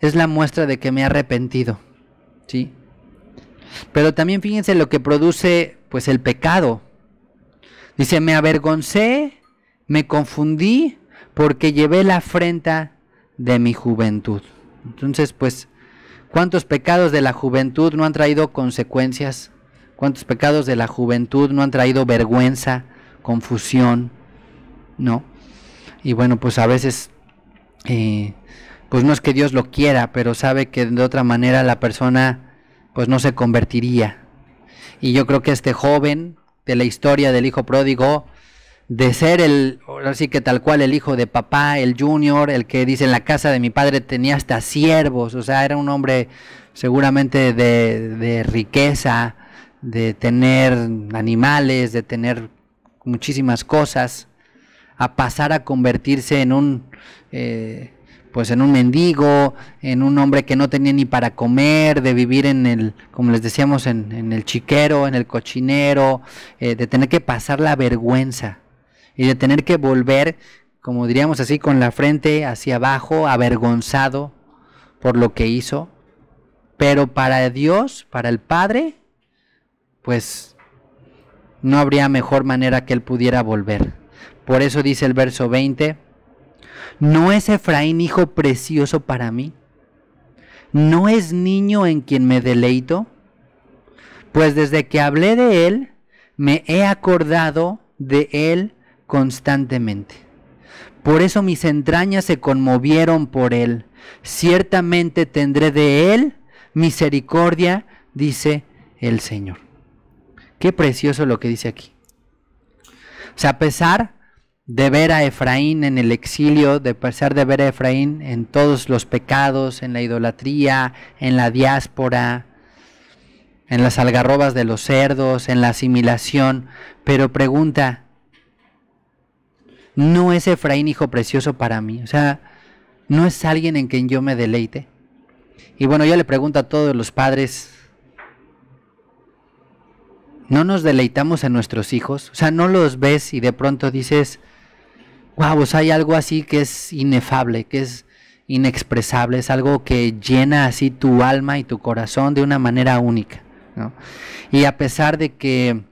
es la muestra de que me he arrepentido, ¿sí? Pero también fíjense lo que produce, pues, el pecado. Dice, me avergoncé, me confundí, porque llevé la afrenta de mi juventud. Entonces, pues, ¿cuántos pecados de la juventud no han traído consecuencias? ¿Cuántos pecados de la juventud no han traído vergüenza, confusión? ¿No? Y bueno, pues a veces, eh, pues no es que Dios lo quiera, pero sabe que de otra manera la persona, pues no se convertiría. Y yo creo que este joven de la historia del hijo pródigo, de ser el, ahora sí que tal cual el hijo de papá, el junior, el que dice en la casa de mi padre tenía hasta siervos, o sea, era un hombre seguramente de, de riqueza, de tener animales, de tener muchísimas cosas, a pasar a convertirse en un, eh, pues en un mendigo, en un hombre que no tenía ni para comer, de vivir en el, como les decíamos, en, en el chiquero, en el cochinero, eh, de tener que pasar la vergüenza. Y de tener que volver, como diríamos así, con la frente hacia abajo, avergonzado por lo que hizo. Pero para Dios, para el Padre, pues no habría mejor manera que él pudiera volver. Por eso dice el verso veinte, ¿no es Efraín hijo precioso para mí? ¿No es niño en quien me deleito? Pues desde que hablé de él, me he acordado de él constantemente. Por eso mis entrañas se conmovieron por él. Ciertamente tendré de él misericordia, dice el Señor. Qué precioso lo que dice aquí. O sea, a pesar de ver a Efraín en el exilio, de pesar de ver a Efraín en todos los pecados, en la idolatría, en la diáspora, en las algarrobas de los cerdos, en la asimilación, pero pregunta, ¿no es Efraín hijo precioso para mí? O sea, no es alguien en quien yo me deleite. Y bueno, yo le pregunto a todos los padres, ¿no nos deleitamos en nuestros hijos? O sea, ¿no los ves y de pronto dices, wow, o sea, hay algo así que es inefable, que es inexpresable, es algo que llena así tu alma y tu corazón de una manera única, ¿no? Y a pesar de que,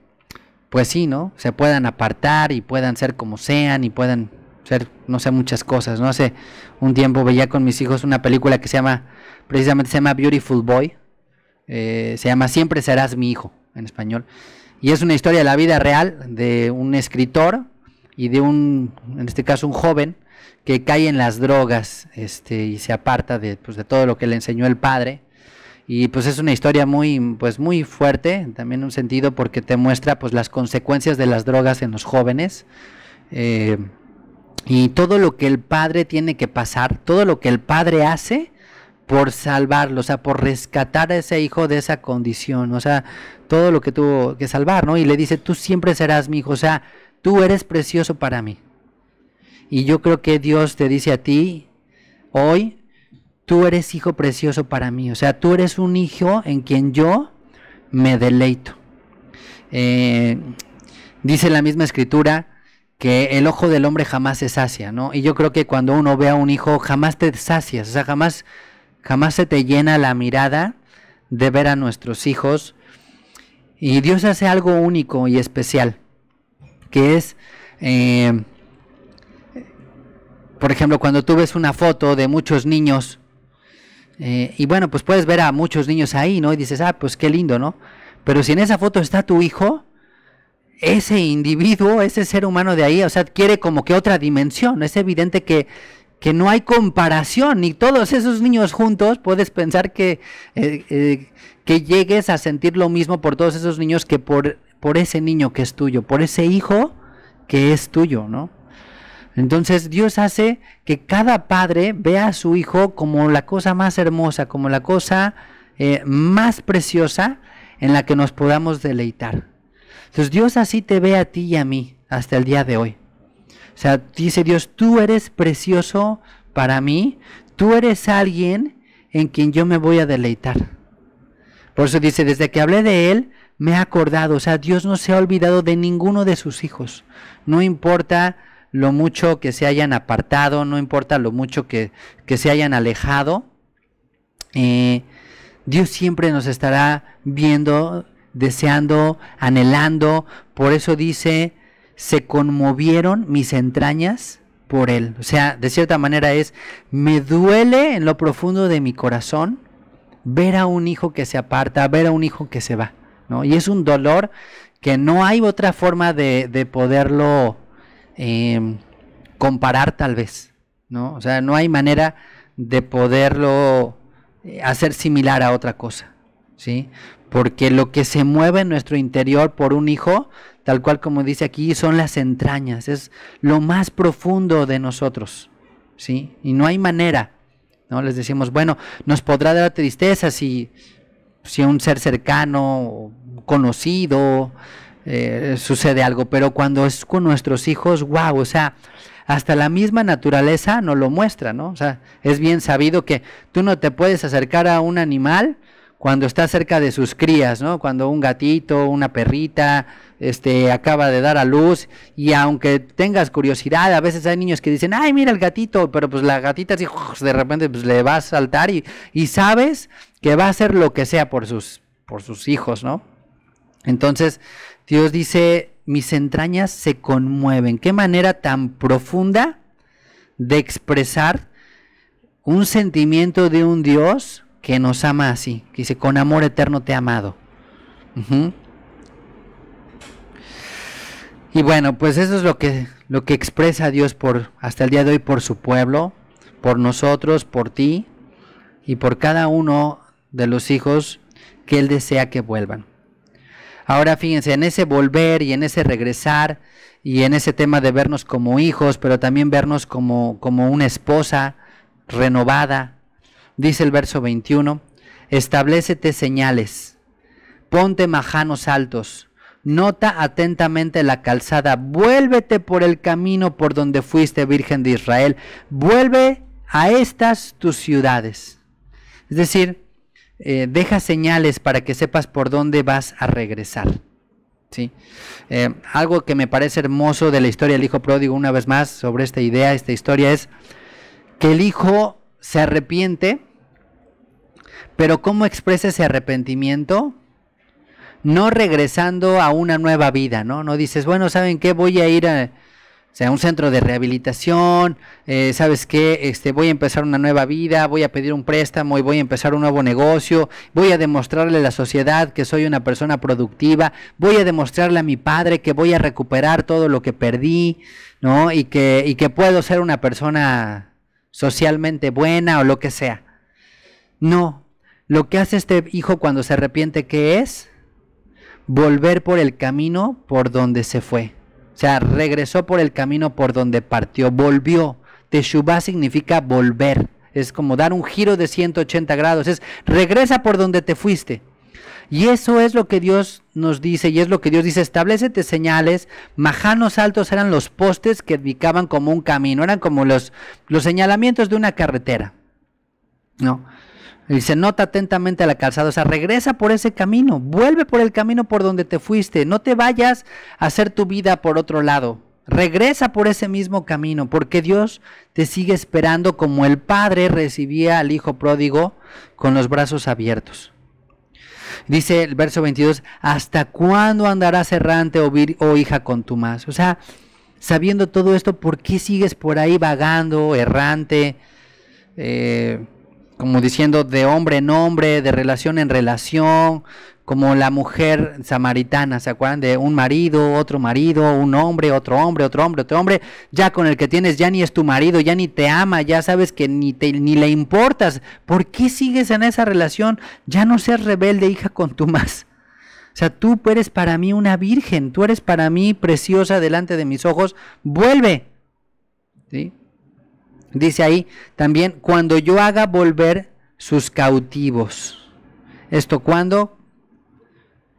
pues sí, ¿no? Se puedan apartar y puedan ser como sean y puedan ser, no sé, muchas cosas, ¿no? Hace un tiempo veía con mis hijos una película que se llama, precisamente se llama Beautiful Boy, eh, se llama Siempre Serás Mi Hijo, en español, y es una historia de la vida real de un escritor y de un, en este caso, un joven que cae en las drogas este, y se aparta de, pues, de todo lo que le enseñó el padre. Y pues es una historia muy, pues, muy fuerte, también en un sentido, porque te muestra pues las consecuencias de las drogas en los jóvenes, eh, y todo lo que el padre tiene que pasar, todo lo que el padre hace por salvarlo, o sea, por rescatar a ese hijo de esa condición, o sea, todo lo que tuvo que salvar, ¿no? Y le dice, tú siempre serás mi hijo, o sea, tú eres precioso para mí. Y yo creo que Dios te dice a ti hoy, tú eres hijo precioso para mí, o sea, tú eres un hijo en quien yo me deleito. Eh, dice la misma escritura que el ojo del hombre jamás se sacia, ¿no? Y yo creo que cuando uno ve a un hijo, jamás te sacias, o sea, jamás, jamás se te llena la mirada de ver a nuestros hijos. Y Dios hace algo único y especial, que es... Eh, por ejemplo, cuando tú ves una foto de muchos niños, eh, y bueno, pues puedes ver a muchos niños ahí, ¿no? Y dices, ah, pues qué lindo, ¿no? Pero si en esa foto está tu hijo, ese individuo, ese ser humano de ahí, o sea, adquiere como que otra dimensión. Es evidente que, que no hay comparación, ni todos esos niños juntos puedes pensar que, eh, eh, que llegues a sentir lo mismo por todos esos niños que por, por ese niño que es tuyo, por ese hijo que es tuyo, ¿no? Entonces Dios hace que cada padre vea a su hijo como la cosa más hermosa, como la cosa eh, más preciosa en la que nos podamos deleitar. Entonces Dios así te ve a ti y a mí hasta el día de hoy. O sea, dice Dios, tú eres precioso para mí, tú eres alguien en quien yo me voy a deleitar. Por eso dice, desde que hablé de él, me he acordado. O sea, Dios no se ha olvidado de ninguno de sus hijos. No importa lo mucho que se hayan apartado, no importa lo mucho que, que se hayan alejado, eh, Dios siempre nos estará viendo, deseando, anhelando. Por eso dice, se conmovieron mis entrañas por él. O sea, de cierta manera es, me duele en lo profundo de mi corazón ver a un hijo que se aparta, ver a un hijo que se va, ¿no? Y es un dolor que no hay otra forma de, de poderlo Eh, comparar tal vez, ¿no? O sea, no hay manera de poderlo hacer similar a otra cosa, ¿sí? Porque lo que se mueve en nuestro interior por un hijo, tal cual como dice aquí, son las entrañas, es lo más profundo de nosotros, ¿sí? Y no hay manera, ¿no? Les decimos, bueno, nos podrá dar tristeza si, si un ser cercano, conocido, Eh, sucede algo, pero cuando es con nuestros hijos, wow, o sea, hasta la misma naturaleza nos lo muestra, ¿no? O sea, es bien sabido que tú no te puedes acercar a un animal cuando está cerca de sus crías, ¿no? Cuando un gatito, una perrita, este, acaba de dar a luz, y aunque tengas curiosidad, a veces hay niños que dicen, ay, mira el gatito, pero pues la gatita así, de repente pues, le va a saltar y, y sabes que va a hacer lo que sea por sus, por sus hijos, ¿no? Entonces, Dios dice, mis entrañas se conmueven. Qué manera tan profunda de expresar un sentimiento de un Dios que nos ama así. Que dice, con amor eterno te he amado. Uh-huh. Y bueno, pues eso es lo que, lo que expresa Dios por, hasta el día de hoy por su pueblo, por nosotros, por ti y por cada uno de los hijos que Él desea que vuelvan. Ahora fíjense, en ese volver y en ese regresar y en ese tema de vernos como hijos, pero también vernos como, como una esposa renovada, dice el verso veintiuno, establécete señales, ponte majanos altos, nota atentamente la calzada, vuélvete por el camino por donde fuiste, Virgen de Israel, vuelve a estas tus ciudades. Es decir, eh, deja señales para que sepas por dónde vas a regresar. ¿Sí? Eh, algo que me parece hermoso de la historia del hijo pródigo, una vez más, sobre esta idea, esta historia, es que el hijo se arrepiente, pero ¿cómo expresa ese arrepentimiento? No regresando a una nueva vida, ¿no? No dices, bueno, ¿saben qué? Voy a ir a, o sea, un centro de rehabilitación, eh, ¿sabes qué? Este, voy a empezar una nueva vida, voy a pedir un préstamo y voy a empezar un nuevo negocio, voy a demostrarle a la sociedad que soy una persona productiva, voy a demostrarle a mi padre que voy a recuperar todo lo que perdí, ¿no? Y que, y que puedo ser una persona socialmente buena o lo que sea. No, lo que hace este hijo cuando se arrepiente, ¿qué es? Volver por el camino por donde se fue. O sea, regresó por el camino por donde partió, volvió. Teshuvá significa volver, es como dar un giro de ciento ochenta grados, es regresa por donde te fuiste. Y eso es lo que Dios nos dice, y es lo que Dios dice, establécete señales. Majanos altos eran los postes que indicaban como un camino, eran como los, los señalamientos de una carretera, ¿no? Y se nota atentamente a la calzada, o sea, regresa por ese camino, vuelve por el camino por donde te fuiste, no te vayas a hacer tu vida por otro lado, regresa por ese mismo camino, porque Dios te sigue esperando como el padre recibía al hijo pródigo con los brazos abiertos. Dice el verso veintidós, ¿hasta cuándo andarás errante, oh, vir, oh hija contumaz? O sea, sabiendo todo esto, ¿por qué sigues por ahí vagando, errante, eh... como diciendo de hombre en hombre, de relación en relación, como la mujer samaritana, ¿se acuerdan? De un marido, otro marido, un hombre, otro hombre, otro hombre, otro hombre, ya con el que tienes ya ni es tu marido, ya ni te ama, ya sabes que ni te, ni le importas. ¿Por qué sigues en esa relación? Ya no seas rebelde, hija contumaz. O sea, tú eres para mí una virgen, tú eres para mí preciosa delante de mis ojos, vuelve, ¿sí? Dice ahí también, cuando yo haga volver sus cautivos. Esto cuando,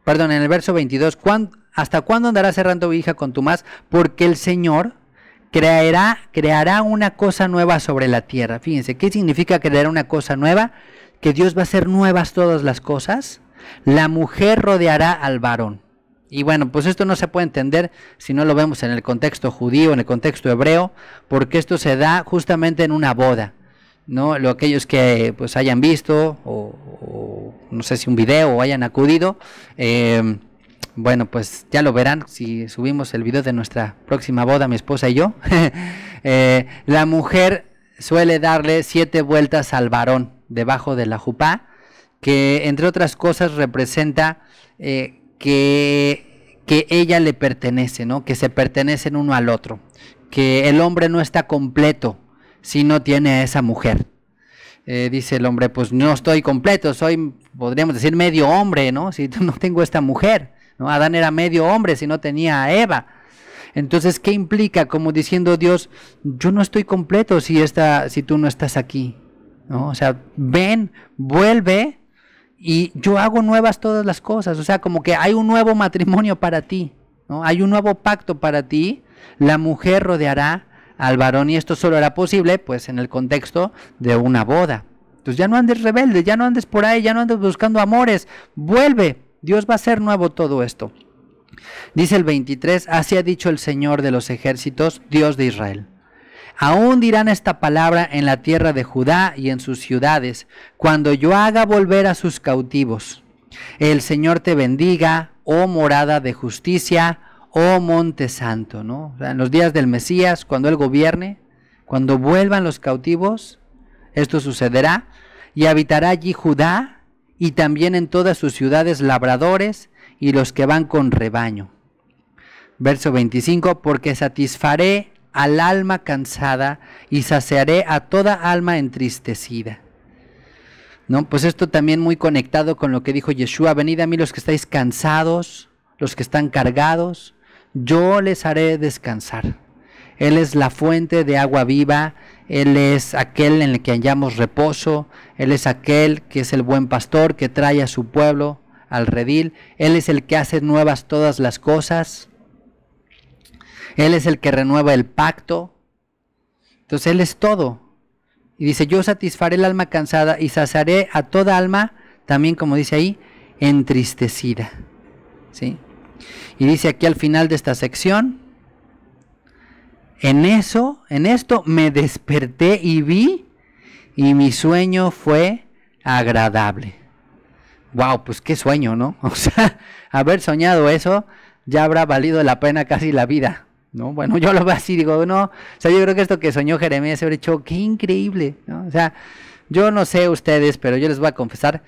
perdón, en el verso veintidós, ¿cuándo, ¿hasta cuándo andarás errando, hija contumaz? Porque el Señor creará, creará una cosa nueva sobre la tierra. Fíjense, ¿qué significa crear una cosa nueva? Que Dios va a hacer nuevas todas las cosas. La mujer rodeará al varón. Y bueno, pues esto no se puede entender si no lo vemos en el contexto judío, en el contexto hebreo, porque esto se da justamente en una boda, ¿no? Lo, aquellos que pues hayan visto o, o no sé si un video o hayan acudido, eh, bueno, pues ya lo verán si subimos el video de nuestra próxima boda, mi esposa y yo. eh, la mujer suele darle siete vueltas al varón debajo de la jupá, que entre otras cosas representa... Eh, Que, que ella le pertenece, ¿no? Que se pertenecen uno al otro, que el hombre no está completo si no tiene a esa mujer. Eh, dice el hombre, pues no estoy completo, soy, podríamos decir, medio hombre, ¿no? Si no tengo esta mujer, ¿no? Adán era medio hombre si no tenía a Eva. Entonces, ¿qué implica? Como diciendo Dios, yo no estoy completo si, esta, si tú no estás aquí, ¿no? O sea, ven, vuelve, y yo hago nuevas todas las cosas. O sea, como que hay un nuevo matrimonio para ti, ¿no? Hay un nuevo pacto para ti. La mujer rodeará al varón, y esto solo era posible pues en el contexto de una boda. Entonces ya no andes rebelde, ya no andes por ahí, ya no andes buscando amores, vuelve, Dios va a hacer nuevo todo esto. Dice el veintitrés, así ha dicho el Señor de los ejércitos, Dios de Israel. Aún dirán esta palabra en la tierra de Judá y en sus ciudades, cuando yo haga volver a sus cautivos. El Señor te bendiga, oh morada de justicia, oh monte santo, ¿no? O sea, en los días del Mesías, cuando Él gobierne, cuando vuelvan los cautivos, esto sucederá, y habitará allí Judá, y también en todas sus ciudades labradores y los que van con rebaño. Verso veinticinco, porque satisfaré al alma cansada y saciaré a toda alma entristecida, ¿no? Pues esto también muy conectado con lo que dijo Yeshua, venid a mí los que estáis cansados, los que están cargados, yo les haré descansar. Él es la fuente de agua viva, Él es aquel en el que hallamos reposo, Él es aquel que es el buen pastor que trae a su pueblo al redil, Él es el que hace nuevas todas las cosas, Él es el que renueva el pacto. Entonces Él es todo. Y dice, yo satisfaré el alma cansada y saciaré a toda alma, también como dice ahí, entristecida. ¿Sí? Y dice aquí al final de esta sección, en eso, en esto me desperté y vi, y mi sueño fue agradable. Wow, pues qué sueño, ¿no? O sea, haber soñado eso ya habrá valido la pena casi la vida, ¿no? Bueno, yo lo veo así, digo, no, o sea, yo creo que esto que soñó Jeremías se habría hecho, qué increíble, ¿no? O sea, yo no sé ustedes, pero yo les voy a confesar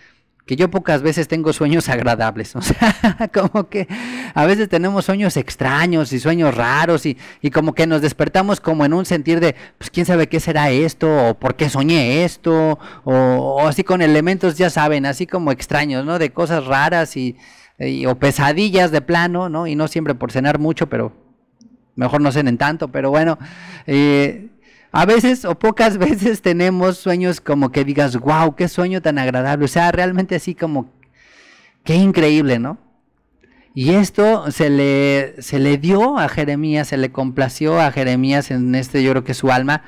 que yo pocas veces tengo sueños agradables, o sea, como que a veces tenemos sueños extraños y sueños raros y, y como que nos despertamos como en un sentir de, pues quién sabe qué será esto, o por qué soñé esto, o, o así con elementos, ya saben, así como extraños, ¿no? De cosas raras y, y o pesadillas de plano, ¿no? Y no siempre por cenar mucho, pero mejor no cenen tanto, pero bueno, eh, a veces o pocas veces tenemos sueños como que digas, wow, qué sueño tan agradable, o sea, realmente así como, qué increíble, ¿no? Y esto se le, se le dio a Jeremías, se le complació a Jeremías en este, yo creo que su alma,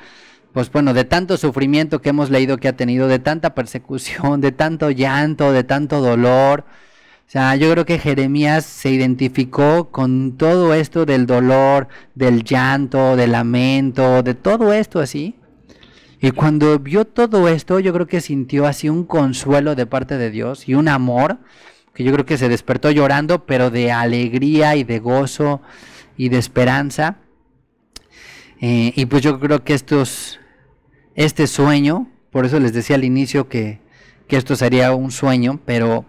pues bueno, de tanto sufrimiento que hemos leído que ha tenido, de tanta persecución, de tanto llanto, de tanto dolor, o sea, yo creo que Jeremías se identificó con todo esto del dolor, del llanto, del lamento, de todo esto así. Y cuando vio todo esto, yo creo que sintió así un consuelo de parte de Dios y un amor, que yo creo que se despertó llorando, pero de alegría y de gozo y de esperanza. Eh, y pues yo creo que estos, este sueño, por eso les decía al inicio que, que esto sería un sueño, pero...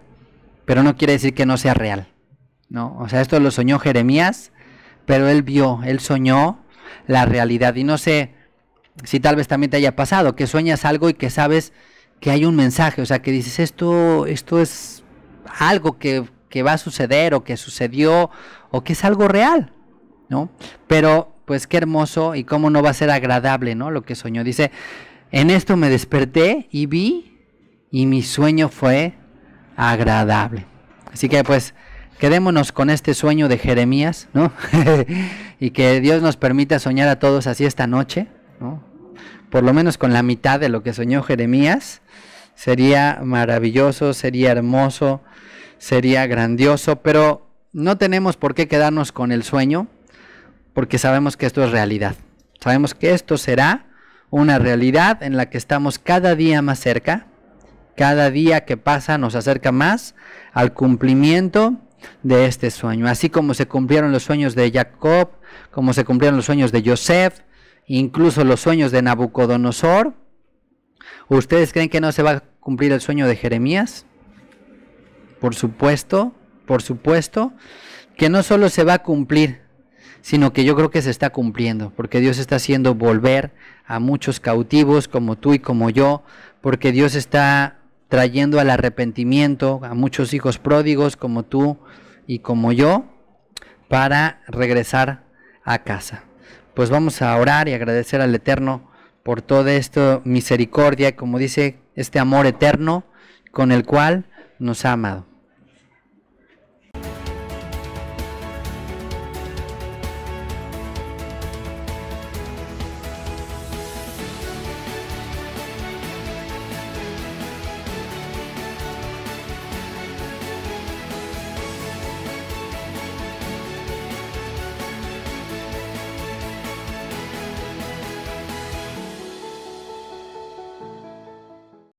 pero no quiere decir que no sea real, ¿no? O sea, esto lo soñó Jeremías, pero él vio, él soñó la realidad. Y no sé si tal vez también te haya pasado, que sueñas algo y que sabes que hay un mensaje, o sea, que dices, esto, esto es algo que, que va a suceder o que sucedió o que es algo real, ¿no? Pero, pues, qué hermoso y cómo no va a ser agradable, ¿no? Lo que soñó. Dice, en esto me desperté y vi y mi sueño fue agradable. Así que pues quedémonos con este sueño de Jeremías, ¿no? Y que Dios nos permita soñar a todos así esta noche, ¿no? Por lo menos con la mitad de lo que soñó Jeremías. Sería maravilloso, sería hermoso, sería grandioso, pero no tenemos por qué quedarnos con el sueño, porque sabemos que esto es realidad. Sabemos que esto será una realidad en la que estamos cada día más cerca. Cada día que pasa nos acerca más al cumplimiento de este sueño. Así como se cumplieron los sueños de Jacob, como se cumplieron los sueños de José, incluso los sueños de Nabucodonosor, ¿ustedes creen que no se va a cumplir el sueño de Jeremías? Por supuesto, por supuesto, que no solo se va a cumplir, sino que yo creo que se está cumpliendo, porque Dios está haciendo volver a muchos cautivos como tú y como yo, porque Dios está trayendo al arrepentimiento a muchos hijos pródigos como tú y como yo, para regresar a casa. Pues vamos a orar y agradecer al Eterno por toda esta misericordia, como dice, este amor eterno con el cual nos ha amado.